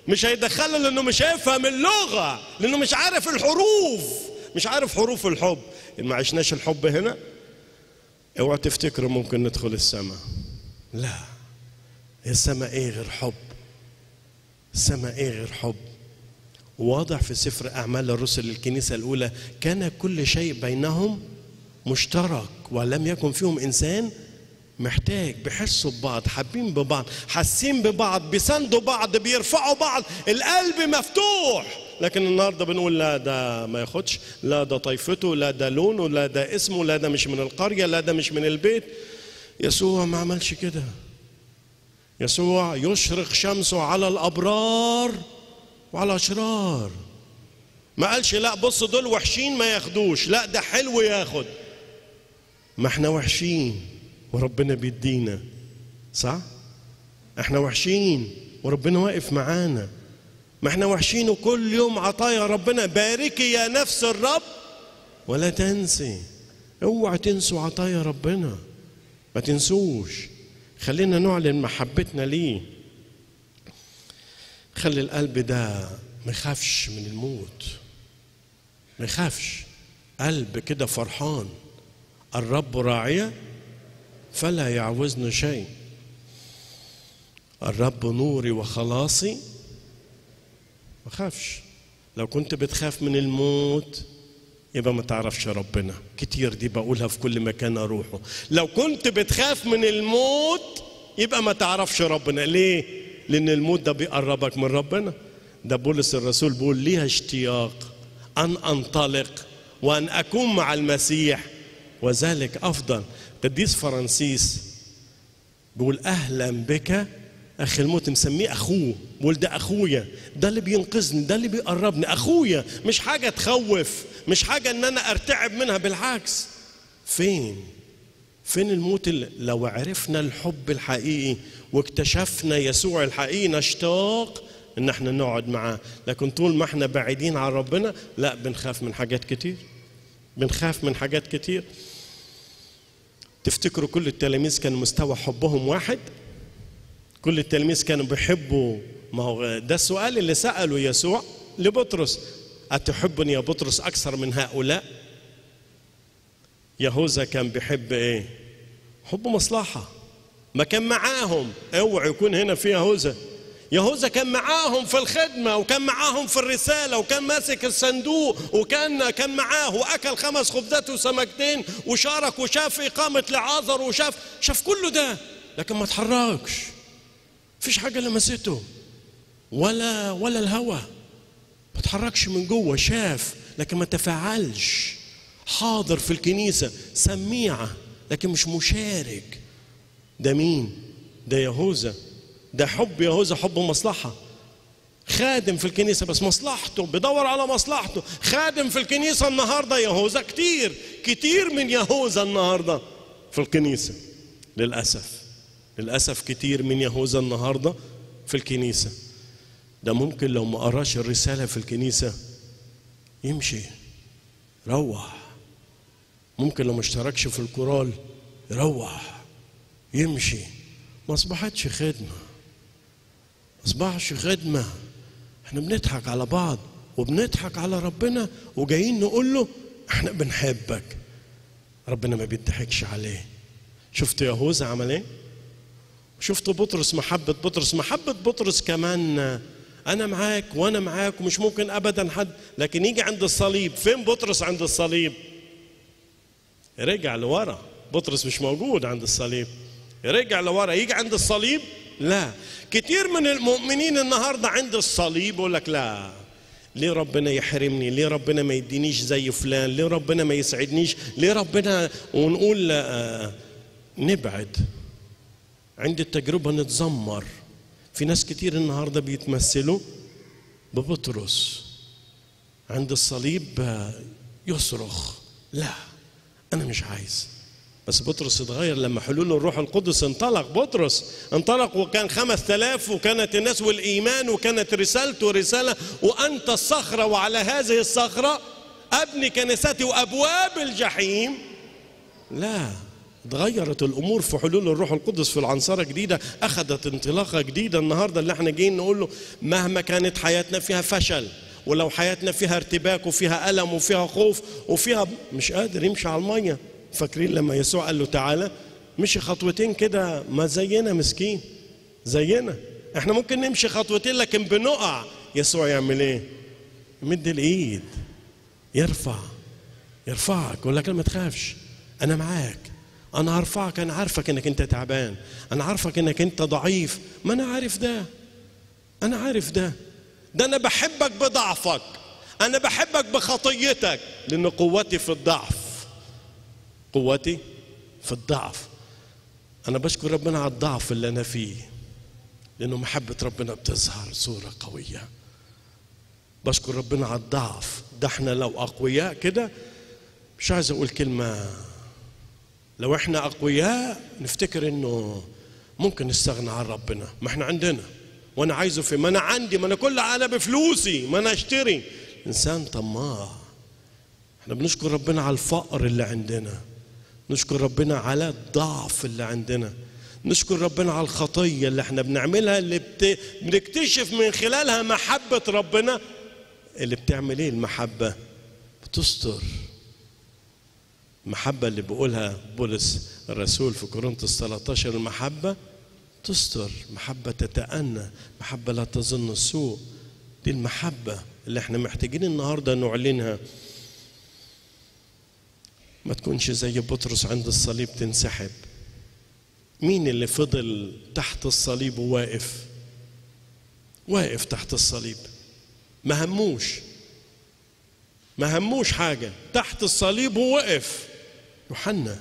مش هيدخله، لانه مش هيفهم اللغه، لانه مش عارف الحروف، مش عارف حروف الحب. اللي ما عشناش الحب هنا اوعى تفتكروا ممكن ندخل السماء. لا، السماء ايه غير حب؟ سمائي غير حب. واضح في سفر أعمال الرسل للكنيسة الأولى كان كل شيء بينهم مشترك ولم يكن فيهم إنسان محتاج. بيحسوا ببعض، حابين ببعض، حاسين ببعض، بيساندوا بعض، بيرفعوا بعض، القلب مفتوح. لكن النهارده بنقول لا ده ما ياخدش، لا ده طايفته، لا ده لونه، لا ده اسمه، لا ده مش من القرية، لا ده مش من البيت. يسوع ما عملش كده. يسوع يشرق شمسه على الأبرار وعلى الأشرار. ما قالش لا بص دول وحشين ما ياخدوش، لا ده حلو ياخد. ما احنا وحشين وربنا بيدينا، صح؟ احنا وحشين وربنا واقف معانا. ما احنا وحشين وكل يوم عطايا ربنا. باركي يا نفس الرب ولا تنسي. اوعى تنسوا عطايا ربنا، ما تنسوش. خلينا نعلن محبتنا ليه. خلي القلب ده ما يخافش من الموت، ما يخافش، قلب كده فرحان. الرب راعية فلا يعوزني شيء، الرب نوري وخلاصي ما خافش. لو كنت بتخاف من الموت يبقى ما تعرفش ربنا. كتير دي بقولها في كل مكان اروحه. لو كنت بتخاف من الموت يبقى ما تعرفش ربنا. ليه؟ لأن الموت ده بيقربك من ربنا. ده بولس الرسول بيقول ليها اشتياق أن أنطلق وأن أكون مع المسيح وذلك أفضل. قديس فرانسيس بيقول أهلا بك أخي الموت، مسميه أخوه، بيقول ده أخويا، ده اللي بينقذني، ده اللي بيقربني، أخويا، مش حاجة تخوف، مش حاجة إن أنا أرتعب منها، بالعكس. فين؟ فين الموت؟ اللي لو عرفنا الحب الحقيقي واكتشفنا يسوع الحقيقي نشتاق إن إحنا نقعد معاه، لكن طول ما إحنا بعيدين عن ربنا لا بنخاف من حاجات كتير. بنخاف من حاجات كتير. تفتكروا كل التلاميذ كان مستوى حبهم واحد؟ كل التلاميذ كانوا بيحبوا؟ ما هو ده السؤال اللي سأله يسوع لبطرس، أتحبني يا بطرس أكثر من هؤلاء؟ يهوذا كان بيحب إيه؟ حب مصلحة، ما كان معاهم، أوعى يكون هنا في يهوذا. يهوذا كان معاهم في الخدمة وكان معاهم في الرسالة وكان ماسك الصندوق وكان كان معاه وأكل خمس خبزات وسمكتين وشارك وشاف إقامة لعازر وشاف شاف كله ده، لكن ما اتحركش. مفيش حاجة لمسته ولا ولا الهوى، ما اتحركش من جوه، شاف لكن ما تفاعلش. حاضر في الكنيسة، سميعة لكن مش مشارك. ده مين؟ ده يهوذا. ده حب يهوذا حب مصلحة. خادم في الكنيسة بس مصلحته، بيدور على مصلحته. خادم في الكنيسة النهاردة يهوذا. كتير كتير من يهوذا النهاردة في الكنيسة للأسف. للأسف كتير من يهوذا النهاردة في الكنيسة. ده ممكن لو ما قراش الرسالة في الكنيسة يمشي يروح. ممكن لو ما اشتركش في الكورال يروح يمشي. ما أصبحتش خدمة، ما أصبحش خدمة. احنا بنضحك على بعض وبنضحك على ربنا وجايين نقول له احنا بنحبك. ربنا ما بيضحكش عليه. شفت يهوذا عمل ايه؟ شفت بطرس، محبة بطرس، محبة بطرس كمان أنا معاك وأنا معاك ومش ممكن أبدا حد، لكن يجي عند الصليب، فين بطرس عند الصليب؟ رجع لورا، بطرس مش موجود عند الصليب، رجع لورا، يجي عند الصليب؟ لا. كتير من المؤمنين النهارده عند الصليب يقول لك لا، ليه ربنا يحرمني؟ ليه ربنا ما يدينيش زي فلان؟ ليه ربنا ما يسعدنيش؟ ليه ربنا؟ ونقول آه نبعد. عند التجربة نتذمر. في ناس كتير النهارده بيتمثلوا ببطرس. عند الصليب يصرخ لا أنا مش عايز. بس بطرس اتغير لما حلول الروح القدس. انطلق بطرس، انطلق وكان خمس آلاف وكانت الناس والإيمان وكانت رسالته رسالة. وأنت الصخرة وعلى هذه الصخرة أبني كنيستي وأبواب الجحيم. لا، اتغيرت الامور في حلول الروح القدس في العنصره جديده، اخذت انطلاقه جديده النهارده. اللي احنا جايين نقول له مهما كانت حياتنا فيها فشل، ولو حياتنا فيها ارتباك وفيها الم وفيها خوف وفيها مش قادر يمشي على الميه. فاكرين لما يسوع قال له تعالى؟ مشي خطوتين كده ما زينا، مسكين زينا. احنا ممكن نمشي خطوتين لكن بنقع. يسوع يعمل ايه؟ يمد الايد يرفع يرفعك يقول لك لا ما تخافش، انا معاك، انا هرفعك، انا عارفك انك انت تعبان، انا عارفك انك انت ضعيف، ما انا عارف ده، انا عارف ده، ده انا بحبك بضعفك، انا بحبك بخطيتك، لان قوتي في الضعف، قوتي في الضعف. انا بشكر ربنا على الضعف اللي انا فيه، لانه محبة ربنا بتظهر صورة قوية. بشكر ربنا على الضعف ده. احنا لو اقوياء كده، مش عايز اقول كلمة، لو احنا اقوياء نفتكر انه ممكن نستغنى عن ربنا، ما احنا عندنا وانا عايزه في، ما انا عندي، ما انا كل انا بفلوسي، ما انا اشتري. انسان طماع. احنا بنشكر ربنا على الفقر اللي عندنا، نشكر ربنا على الضعف اللي عندنا، نشكر ربنا على الخطية اللي احنا بنعملها، اللي بت... بنكتشف من خلالها محبة ربنا. اللي بتعمل ايه المحبة؟ بتستر. المحبة اللي بيقولها بولس الرسول في كورنثوس ثلاثة عشر، المحبة تستر، محبة تتأنى، محبة لا تظن السوء. دي المحبة اللي احنا محتاجين النهاردة نعلنها. ما تكونش زي بطرس عند الصليب تنسحب. مين اللي فضل تحت الصليب وواقف؟ واقف تحت الصليب، ما هموش ما هموش حاجة، تحت الصليب ووقف. يوحنا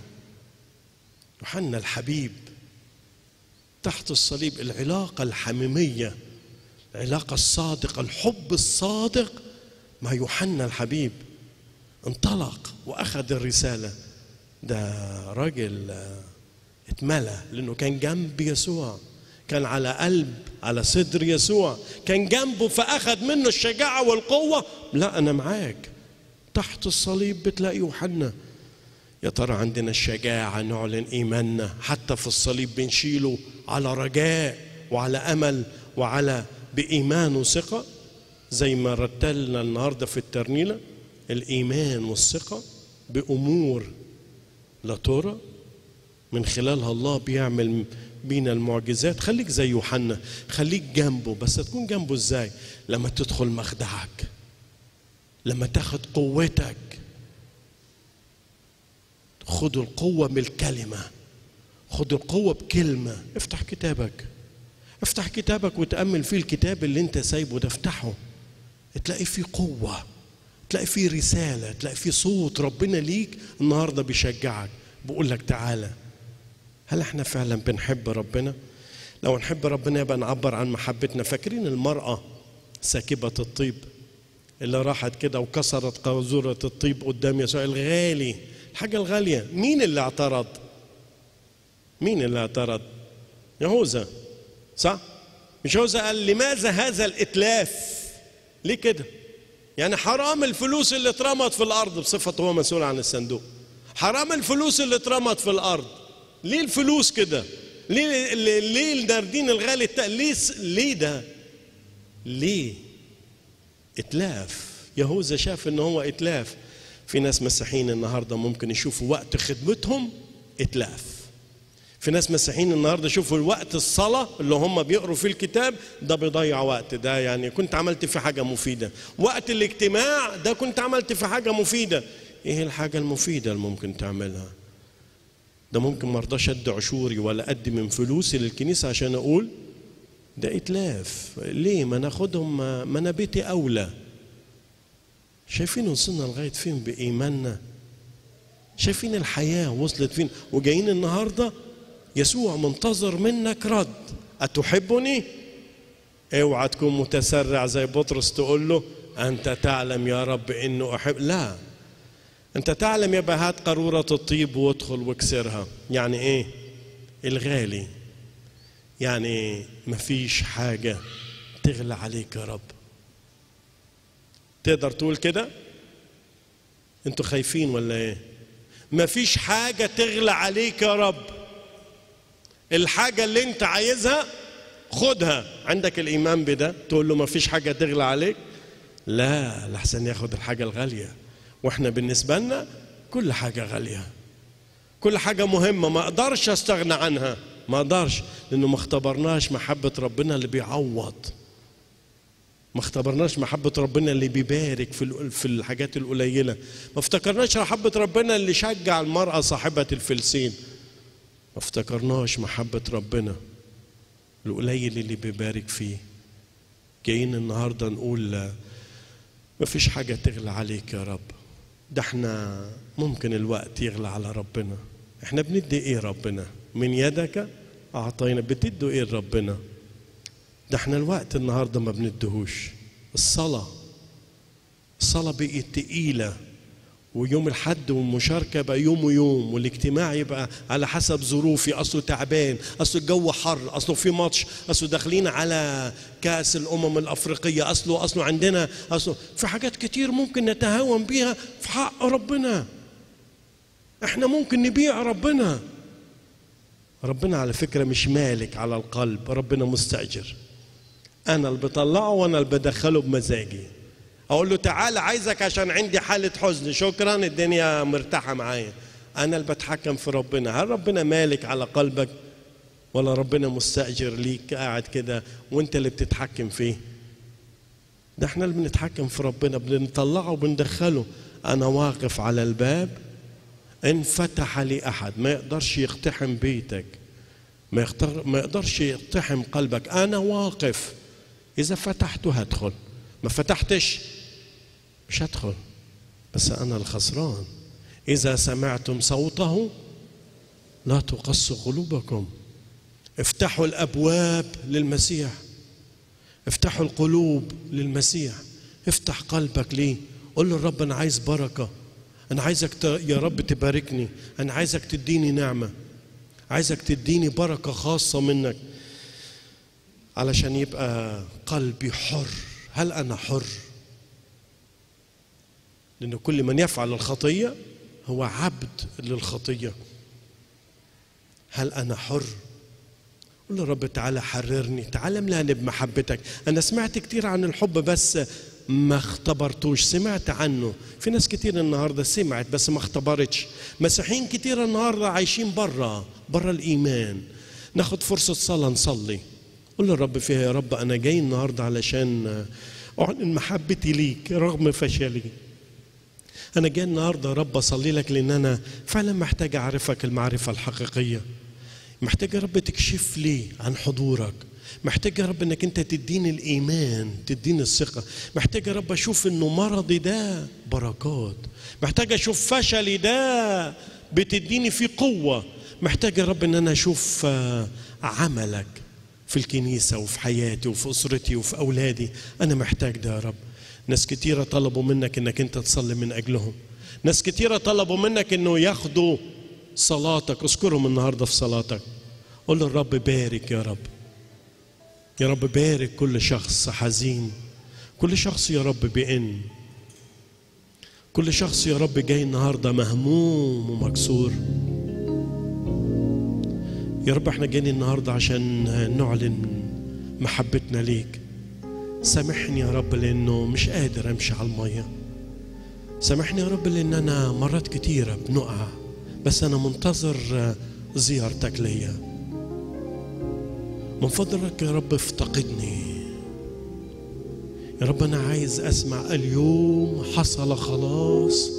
يوحنا الحبيب تحت الصليب. العلاقة الحميمية، العلاقة الصادقة، الحب الصادق مع يوحنا الحبيب. انطلق وأخذ الرسالة. ده راجل اتملى لأنه كان جنب يسوع، كان على قلب، على صدر يسوع، كان جنبه، فأخذ منه الشجاعة والقوة. لا أنا معاك. تحت الصليب بتلاقي يوحنا. يا ترى عندنا الشجاعة نعلن إيماننا حتى في الصليب؟ بنشيله على رجاء وعلى أمل وعلى بإيمان وثقة، زي ما رتلنا النهاردة في الترنيلة، الإيمان والثقة بأمور لا ترى من خلالها الله بيعمل بينا المعجزات. خليك زي يوحنا، خليك جنبه. بس تكون جنبه إزاي؟ لما تدخل مخدعك، لما تاخد قوتك. خدوا القوة بالكلمة، خدوا القوة بكلمة. افتح كتابك، افتح كتابك وتأمل فيه. الكتاب اللي انت سايبه ده افتحه، تلاقي فيه قوة، تلاقي فيه رسالة، تلاقي فيه صوت ربنا ليك النهاردة بيشجعك، بيقول لك تعالى. هل احنا فعلا بنحب ربنا؟ لو نحب ربنا يبقى نعبر عن محبتنا. فاكرين المرأة ساكبة الطيب اللي راحت كده وكسرت قاذورة الطيب قدام يسوع الغالي، الحاجة الغالية؟ مين اللي اعترض؟ مين اللي اعترض؟ يهوذا، صح؟ مش يهوذا قال لماذا هذا الإتلاف؟ ليه كده؟ يعني حرام الفلوس اللي اترمت في الأرض، بصفته هو مسؤول عن الصندوق. حرام الفلوس اللي اترمت في الأرض. ليه الفلوس كده؟ ليه ليه الناردين الغالي الت... ليه ليه ده؟ ليه؟ إتلاف. يهوذا شاف إن هو إتلاف. في ناس مسيحيين النهارده ممكن يشوفوا وقت خدمتهم إتلاف. في ناس مسيحيين النهارده يشوفوا الوقت الصلاة اللي هم بيقروا فيه الكتاب ده بيضيع وقت، ده يعني كنت عملت فيه حاجة مفيدة. وقت الاجتماع ده كنت عملت فيه حاجة مفيدة. إيه الحاجة المفيدة اللي ممكن تعملها؟ ده ممكن ما ارضاش أدي عشوري ولا أدي من فلوسي للكنيسة عشان أقول ده إتلاف. ليه؟ ما ناخدهم، ما أنا بيتي أولى. شايفين وصلنا لغاية فين بإيماننا؟ شايفين الحياة وصلت فين؟ وجايين النهاردة يسوع منتظر منك رد. أتحبني؟ اوعى تكون متسرع زي بطرس تقول له أنت تعلم يا رب إنه أحب. لا، أنت تعلم يبقى هات قارورة الطيب وادخل واكسرها. يعني إيه؟ الغالي، يعني مفيش حاجة تغلى عليك يا رب. تقدر تقول كده؟ انتوا خايفين ولا ايه؟ مفيش حاجة تغلى عليك يا رب. الحاجة اللي انت عايزها خدها. عندك الإيمان بده؟ تقول له مفيش حاجة تغلى عليك؟ لا، لحسن ياخد الحاجة الغالية. واحنا بالنسبة لنا كل حاجة غالية، كل حاجة مهمة، ما اقدرش استغنى عنها. ما دارش، لأنه ما اختبرناش محبة ربنا اللي بيعوض، ما اختبرناش محبة ربنا اللي بيبارك في في الحاجات القليلة، ما افتكرناش محبة ربنا اللي شجع المرأة صاحبة الفلسين، ما افتكرناش محبة ربنا القليل اللي بيبارك فيه. جايين النهارده نقول ما فيش حاجة تغلى عليك يا رب، ده احنا ممكن الوقت يغلى على ربنا، احنا بندي ايه ربنا؟ من يدك اعطينا، بتدوا ايه ربنا؟ ده احنا الوقت النهارده ما بندهوش. الصلاة الصلاة بقت تقيلة، ويوم الحد والمشاركة بقى يوم ويوم، والاجتماع يبقى على حسب ظروفي، أصله تعبان، أصله الجو حر، أصله في ماتش، أصله داخلين على كأس الأمم الأفريقية، أصله أصله عندنا أصله في حاجات كتير ممكن نتهاون بيها في حق ربنا. إحنا ممكن نبيع ربنا. ربنا على فكرة مش مالك على القلب، ربنا مستأجر. أنا اللي بطلعه وأنا اللي بدخله بمزاجي. أقول له تعالى عايزك عشان عندي حالة حزن، شكرا الدنيا مرتاحة معايا. أنا اللي بتحكم في ربنا. هل ربنا مالك على قلبك ولا ربنا مستأجر ليك قاعد كده وأنت اللي بتتحكم فيه؟ ده إحنا اللي بنتحكم في ربنا، بنطلعه وبندخله. أنا واقف على الباب، إن فتح لي أحد. ما يقدرش يقتحم بيتك، ما, ما يقدرش يقتحم قلبك. أنا واقف، إذا فتحته هدخل، ما فتحتش مش هدخل، بس أنا الخسران. إذا سمعتم صوته لا تقسوا قلوبكم. افتحوا الأبواب للمسيح، افتحوا القلوب للمسيح. افتح قلبك ليه، قل للرب أنا عايز بركة، أنا عايزك ت... يا رب تباركني، أنا عايزك تديني نعمة، عايزك تديني بركة خاصة منك، علشان يبقى قلبي حر. هل أنا حر؟ لأن كل من يفعل الخطية هو عبد للخطية. هل أنا حر؟ قول يا رب تعالى حررني، تعالى املاني بمحبتك. أنا سمعت كتير عن الحب بس ما اختبرتوش، سمعت عنه. في ناس كتير النهارده سمعت بس ما اختبرتش. مسيحيين كتير النهارده عايشين بره بره الإيمان. ناخد فرصة صلاة نصلي، قول للرب فيها يا رب أنا جاي النهارده علشان أعلن محبتي ليك رغم فشلي. أنا جاي النهارده يا رب أصلي لك لأن أنا فعلا محتاج أعرفك المعرفة الحقيقية. محتاج يا رب تكشف لي عن حضورك، محتاج يا رب انك انت تديني الايمان، تديني الثقه، محتاج يا رب اشوف انه مرضي ده بركات، محتاج اشوف فشلي ده بتديني فيه قوه، محتاج يا رب ان انا اشوف عملك في الكنيسه وفي حياتي وفي اسرتي وفي اولادي، انا محتاج ده يا رب. ناس كتيره طلبوا منك انك انت تصلي من اجلهم، ناس كتيره طلبوا منك انه ياخدوا صلاتك، اذكرهم النهارده في صلاتك. قول للرب بارك يا رب، يا رب بارك كل شخص حزين، كل شخص يا رب بئن، كل شخص يا رب جاي النهارده مهموم ومكسور. يا رب احنا جايين النهارده عشان نعلن محبتنا ليك. سامحني يا رب لانه مش قادر امشي على الميه، سامحني يا رب لان انا مرات كتيره بنقع، بس انا منتظر زيارتك ليا. من فضلك يا رب افتقدني يا رب، أنا عايز أسمع اليوم حصل خلاص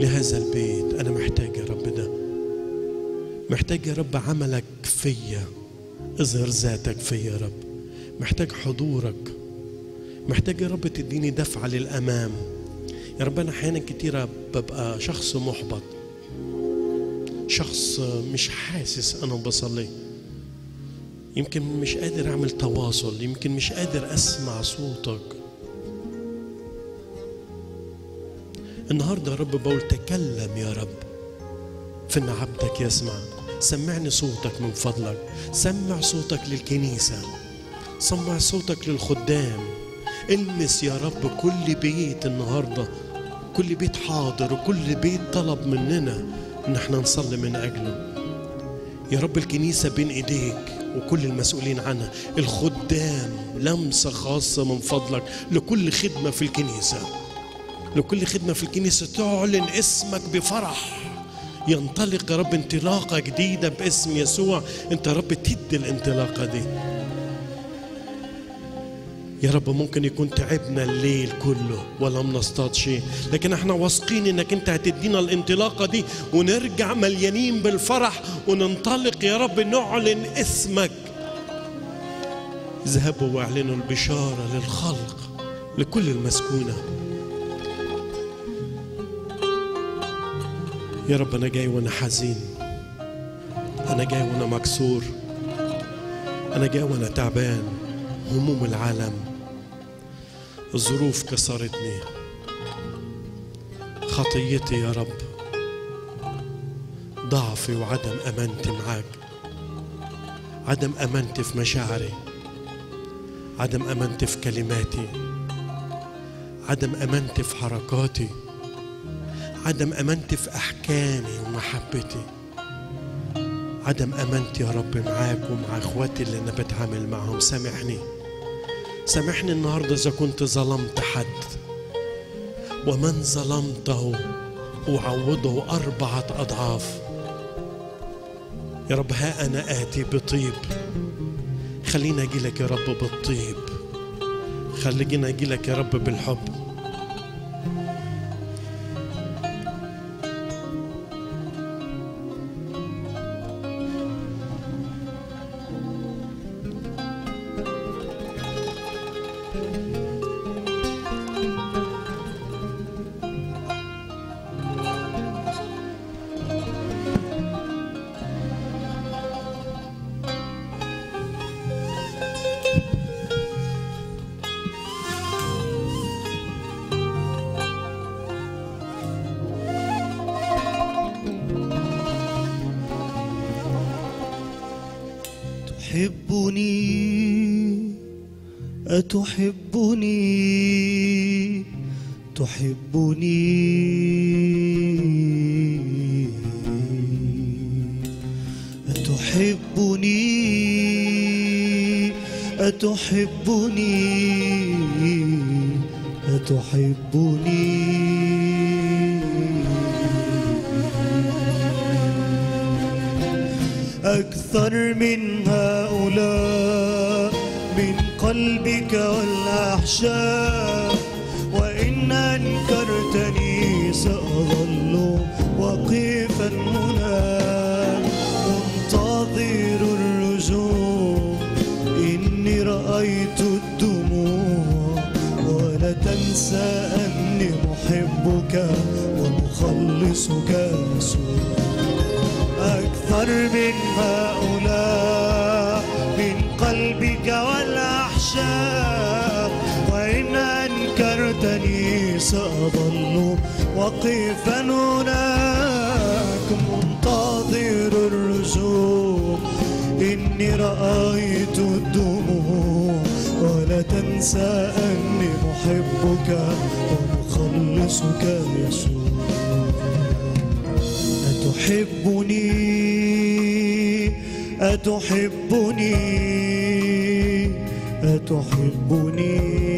لهذا البيت. أنا محتاج يا رب ده، محتاج يا رب عملك فيا، اظهر ذاتك فيا يا رب، محتاج حضورك، محتاج يا رب تديني دفعة للأمام. يا رب أنا أحيانا كتيرة ببقى شخص محبط، شخص مش حاسس أنا بصلي، يمكن مش قادر أعمل تواصل، يمكن مش قادر أسمع صوتك. النهاردة يا رب بقول تكلم يا رب، فإن عبدك يسمع. سمعني صوتك من فضلك، سمع صوتك للكنيسة، سمع صوتك للخدام. المس يا رب كل بيت النهاردة، كل بيت حاضر وكل بيت طلب مننا إن احنا نصلي من أجله. يا رب الكنيسة بين إيديك وكل المسؤولين عنها، الخدام لمسة خاصة من فضلك لكل خدمة في الكنيسة، لكل خدمة في الكنيسة تعلن اسمك بفرح، ينطلق يا رب انطلاقة جديدة باسم يسوع. انت يا رب تدي الانطلاقة دي يا رب. ممكن يكون تعبنا الليل كله ولم نصطاد شيء، لكن احنا واثقين انك انت هتدينا الانطلاقة دي ونرجع مليانين بالفرح وننطلق يا رب، نعلن اسمك. اذهبوا واعلنوا البشارة للخلق لكل المسكونة. يا رب انا جاي وانا حزين، انا جاي وانا مكسور، انا جاي وانا تعبان، هموم العالم، الظروف كسرتني، خطيتي يا رب، ضعفي وعدم امانتي معاك، عدم امانتي في مشاعري، عدم امانتي في كلماتي، عدم امانتي في حركاتي، عدم امانتي في احكامي ومحبتي، عدم امانتي يا رب معاك ومع اخواتي اللي انا بتعامل معهم. سامحني سامحني النهارده اذا كنت ظلمت حد، ومن ظلمته اعوضه اربعه اضعاف. يا رب ها انا اتي بطيب، خلينا اجي لك يا رب بالطيب، خلينا اجي لك يا رب بالحب. تحبني أتحبني تحبني أتحبني أتحبني أتحبني أكثر من هؤلاء من قلبك والأحشاء، وإن أنكرتني سأظل وقيفا هنا منتظر الرجوع. إني رأيت الدموع، ولا تنسى أني محبك ومخلصك يسوع. أكثر من هؤلاء من قلبك والأحشاء، وإن أنكرتني سأظل وقيفا هناك منتظر الرجوع. إني رأيت الدموع، ولا تنسى أني محبك ومخلصك يسوع. أتحبني أتحبني أتحبني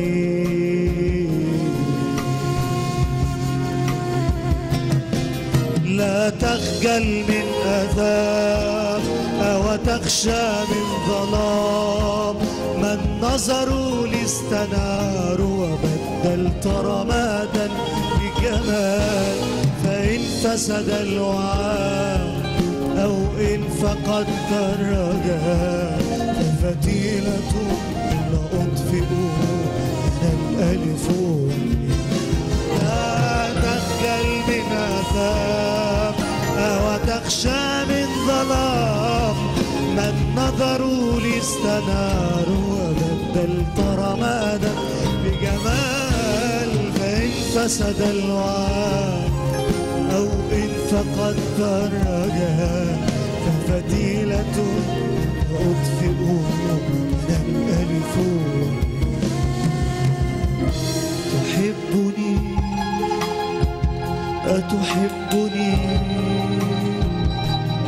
لا تخجل من أذى أو تخشى من ظلام، من نظروا لاستناروا وبدلت رمادا بجمال. فإن فسد الوعاء أو إن فقدت الرجاء، ففتيلة لا أطفئ أنا الألف والياء. لا تخجل من آثام أو تخشى من ظلام، من نظروا لاستناروا وبدلت رمادا بجمال. فإن فسد الوعاء أو إن فقدت الرجاء، ففتيلة أطفئ من الألف والياء. تحبني أتحبني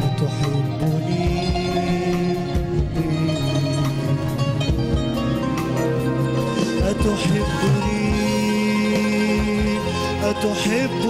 أتحبني أتحبني أتحبني أتحبني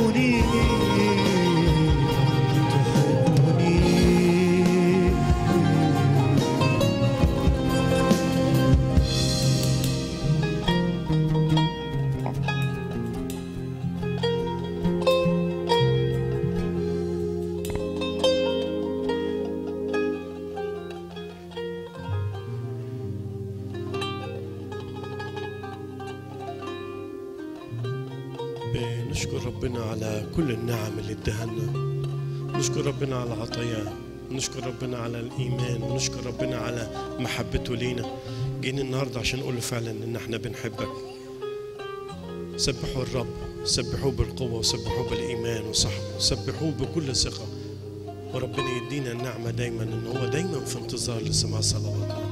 نشكر ربنا على كل النعم اللي اداها لنا، نشكر ربنا على العطية، ونشكر ربنا على الإيمان، ونشكر ربنا على محبته لينا. جينا النهارده عشان نقول له فعلا إن احنا بنحبك. سبحوا الرب، سبحوه بالقوة، وسبحوه بالإيمان وصحبه، سبحوه بكل ثقة. وربنا يدينا النعمة دايما إن هو دايما في انتظار لسماع صلواتنا.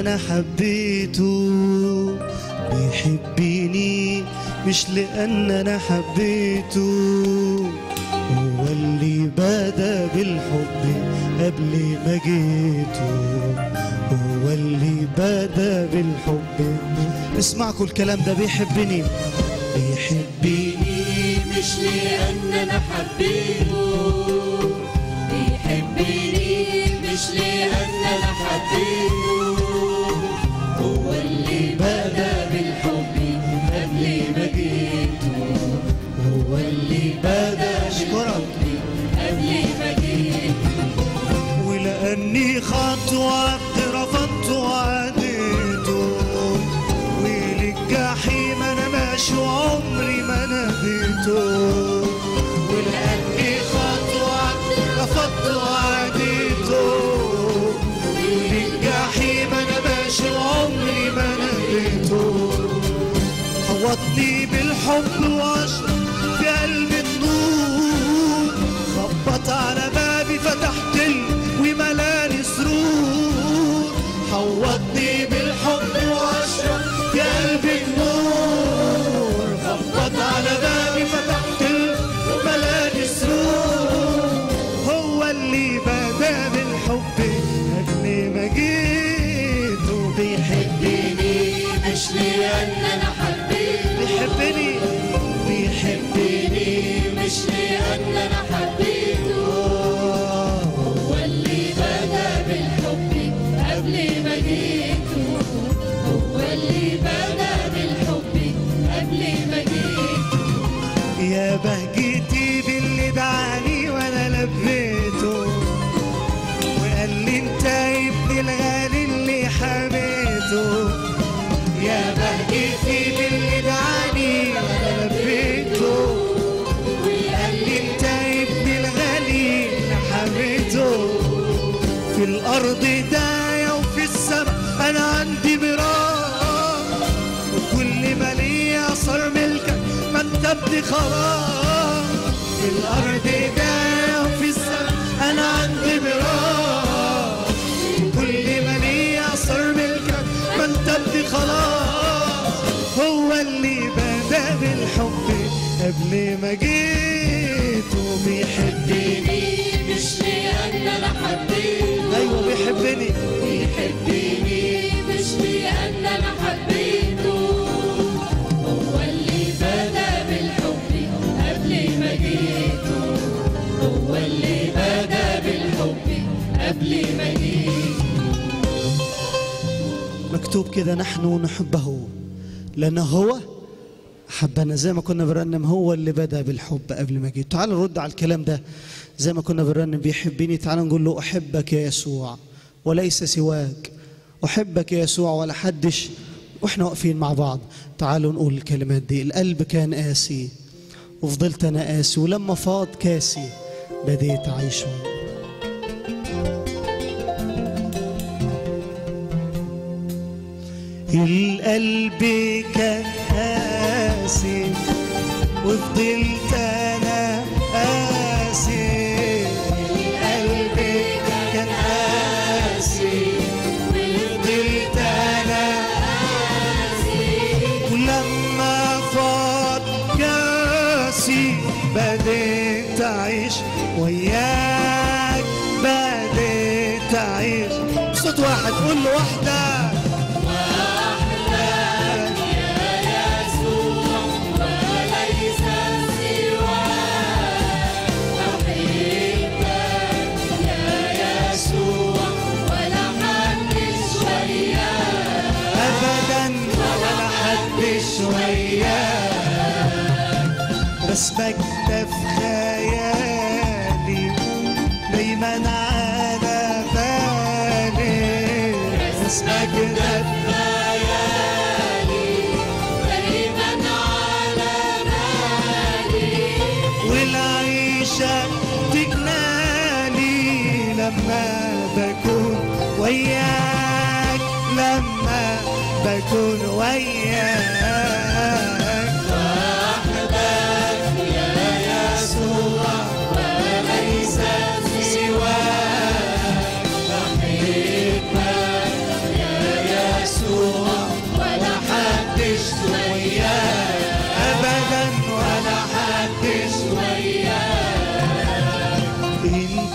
أنا حبيته بيحبني مش لأن أنا حبيته، هو اللي بدأ بالحب قبل ما جيته، هو اللي بدأ بالحب. اسمعوا الكلام ده، بيحبني بيحبني مش لأن أنا حبيته، بيحبني مش لأن أنا حبيته، ولأني خطوة رفضت وعديته، وللجحيم أنا ماشي وعمري ما ناديته، ولأني خطوة رفضت وعديته، وللجحيم أنا ماشي وعمري ما ناديته، خبطني بالحب وأشرب في قلب النور، خبط على بابي فتحت لي وملاني سرور، حوطني بالحب واشرب في قلبي النور، خبط على بابي فتحت وملاني سرور، هو اللي بدا بالحب قبل ما جيته. بيحبني مش لأن أنا حبيته، بيحبني بيحبني مش لأن أنا حبيته، اللي بدا بالحب قبل ما جيته. يا بهجتي باللي دعاني وانا لبيته، وقال لي انت ابني الغالي اللي حبيته، يا بهجتي باللي دعاني وانا لبيته، وقال لي انت ابني الغالي اللي حبيته، في الارض داية وفي السماء انا عندي مرايا، صار ملكك ما انت ابني خلاص، في الارض ده وفي السماء انا عندي ميراث، كل ما ليا صار ملكك ما انت ابني خلاص، هو اللي بدا بالحب قبل ما جيته. بيحبني مش لأن انا حبيته، ايوه بيحبني بيحبني مش لأن انا حبيته، هو اللي بدا بالحب قبل ما جيته. مكتوب كده نحن نحبه لأنه هو حبنا، زي ما كنا بنرنم هو اللي بدا بالحب قبل ما جيته. تعالوا نرد على الكلام ده زي ما كنا بنرنم بيحبني، تعالوا نقول له أحبك يا يسوع وليس سواك، أحبك يا يسوع ولا حدش، وإحنا واقفين مع بعض. تعالوا نقول الكلمات دي. القلب كان قاسي وفضلت أنا قاسي، ولما فاض كاسي بديت أعيشه. القلب كان قاسي وفضلت أنا قاسي، القلب كان قاسي وفضلت أنا قاسي، ولما فاض كاسي بديت أعيش وياك، بديت أعيش. صوت واحد قول تضل وحدك وأحلاك يا يسوع وليس سواك، أحبك يا يسوع ولا حدش وياك أبدا، ولا حدش وياك، بس بكتب خيالي دايما على بالي، بس بكتب خيالي دايما على بالي، والعيشة تجنالي لما بكون وياك، لما بكون وياك.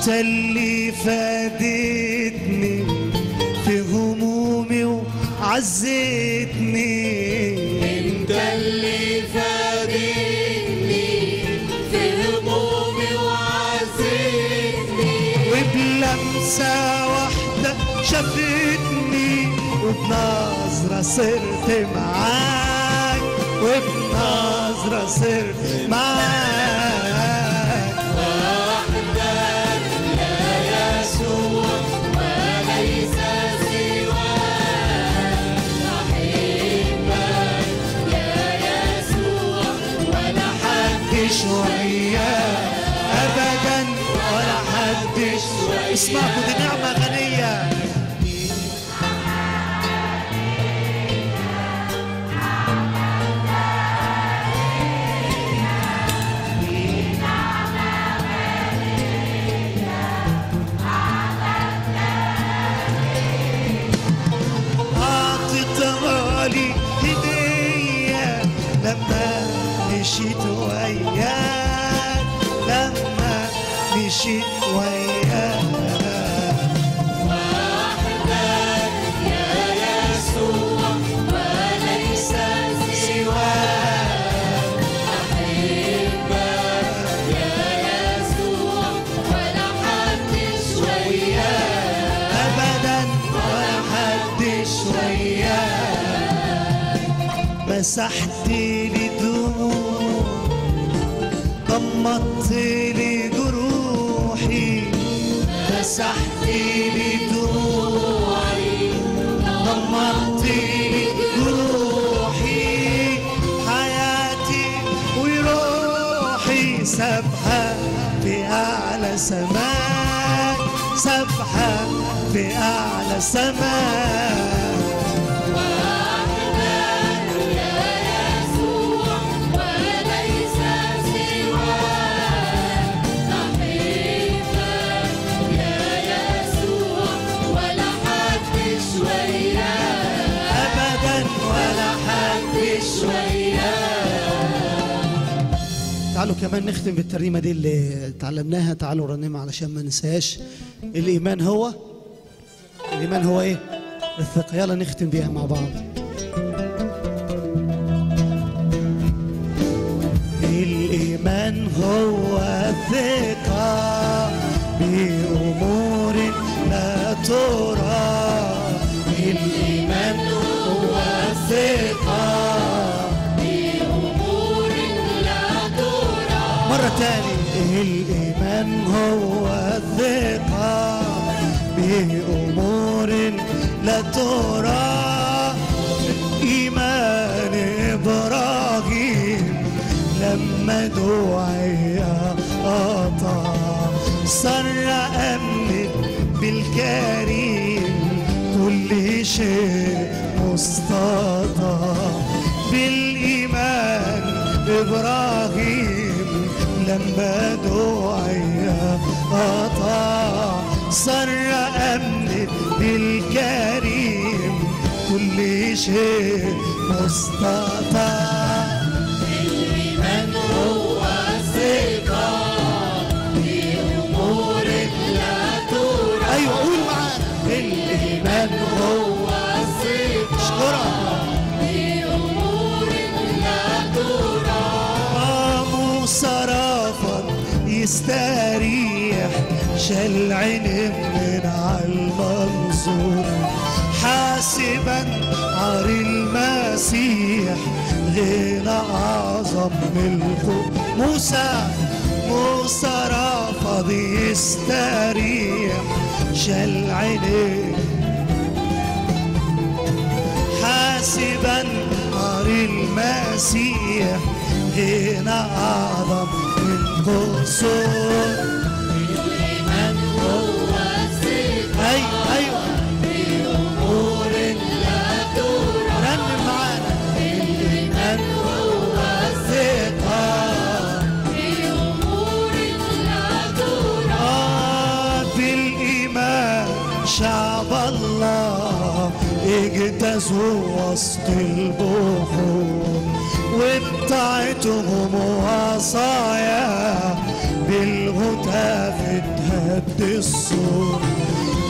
انت اللي فادتني في همومي وعزتني، انت اللي فادتني في همومي وعزتني، وبلمسة واحدة شافتني وبنظرة صرت معاك، وبنظرة صرت معاك. أبدا ولا حدش اسمعوا دي نعمة غنية. أعطيت غالي هدية لما مشيت وياك، لما مشيت وياك. وحدك يا يسوع وليس سواك، أحبك يا يسوع ولا حدش وياك، أبدا ولا حدش وياك. مسحت لي دموعي، غمضت لي جروحي، مسحت لي دموعي، غمضت لي جروحي، حياتي وروحي سابها في أعلى سماك، سابها في أعلى سماك. تعالوا كمان نختم بالترنيمة دي اللي تعلمناها، تعالوا رنمها علشان ما ننساهاش. الإيمان هو الإيمان هو إيه؟ الثقة. يلا نختم بيها مع بعض. الإيمان هو الثقة بأمور لا ترى، الإيمان هو الثقة. الإيمان هو الثقة بأمور لا ترى، إيمان إبراهيم لما دعي أعطى، صر أمن بالكريم كل شيء مستطاع، بالإيمان إبراهيم لما دعي أطاع، صر أمن بالكريم كل شيء مستطاع. الإيمان هو الثقة بأمور لا ترى، أيوة قول معانا. الإيمان هو مستريح، شال عنب من عالمنظور، حاسبا عار المسيح غنى اعظم من الخوف. موسى موسى رفض يستريح، شال عنب حاسبا عار المسيح غنى اعظم من قصور. لمن هو ثقة أيوة بأمور لا ترى، لمن هو ثقة بأمور لا ترى. في الإيمان شعب الله اجتازوا وسط البحور، وبتاعتهم وصايا بالغتة بتهد الصور.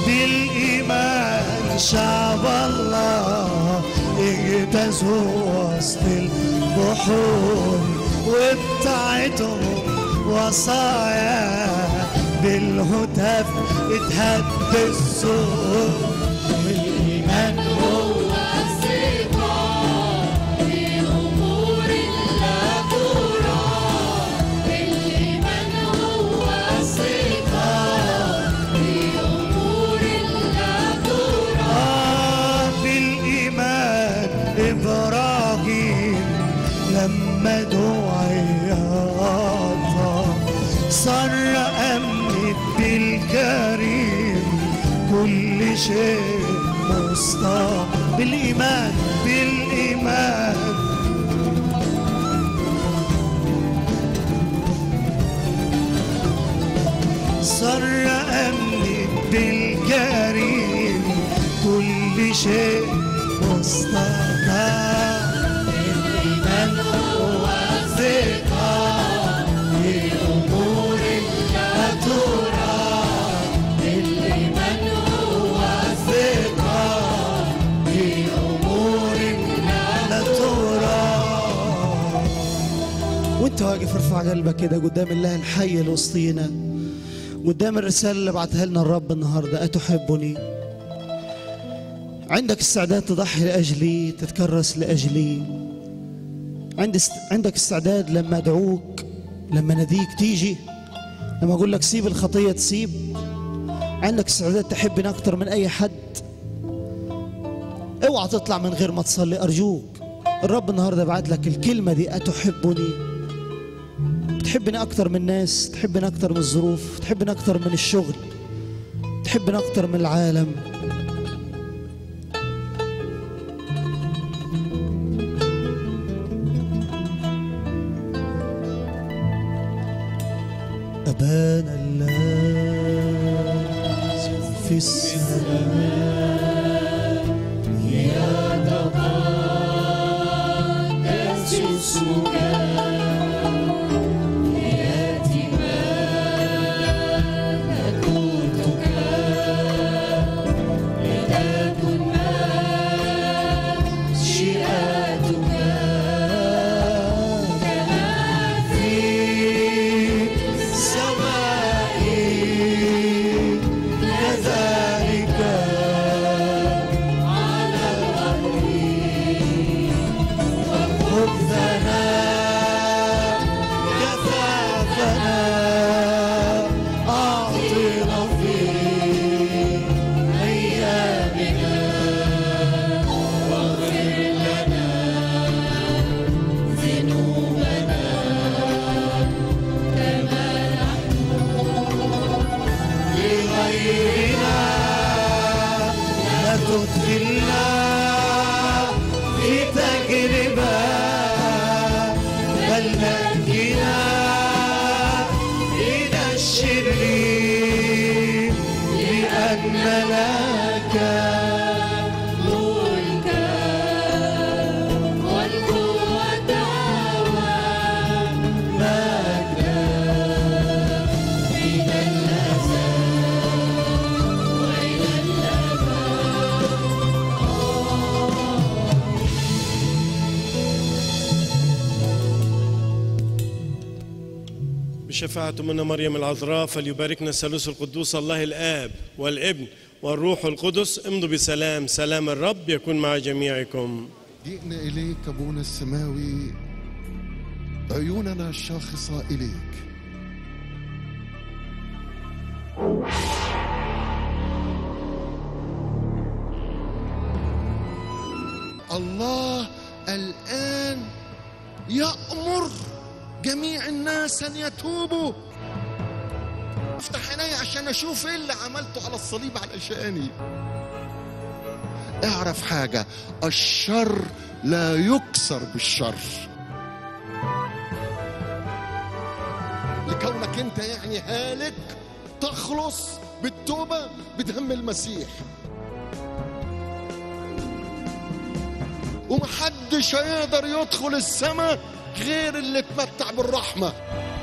بالإيمان شعب الله اجتازوا وسط البحور، وبتاعتهم وصايا بالهتاف بتهد الصور. والإيمان هو صار أمنت بالكريم كل شيء مستقيم. بالإيمان بالإيمان صار أمنت بالكريم كل شيء مستقيم. الإيمان هو ثقة واقف. ارفع قلبك كده قدام الله الحي اللي وسطينا، قدام الرساله اللي بعتها لنا الرب النهارده، اتحبني؟ عندك استعداد تضحي لاجلي، تتكرس لاجلي؟ عند عندك استعداد لما ادعوك، لما ناديك تيجي، لما اقول لك سيب الخطيه تسيب؟ عندك استعداد تحبني اكتر من اي حد؟ اوعى تطلع من غير ما تصلي ارجوك. الرب النهارده بعت لك الكلمه دي، اتحبني؟ تحبني أكتر من الناس، تحبني أكتر من الظروف، تحبني أكتر من الشغل، تحبني أكتر من العالم. أبانا الله في السماء يتقدس اسمك شفاعة أمنا مريم العذراء فليباركنا الثالوث القدوس الله الآب والابن والروح القدس. امضوا بسلام، سلام الرب يكون مع جميعكم. جئنا إليك أبونا السماوي، عيوننا شاخصة إليك، الله الآن يأمر جميع الناس أن يتوبوا. افتح عيني عشان أشوف إيه اللي عملته على الصليب علشاني. اعرف حاجة، الشر لا يكسر بالشر. لكونك أنت يعني هالك، تخلص بالتوبة بدم المسيح، ومحدش هيقدر يدخل السماء غير اللي اتمتع بالرحمة.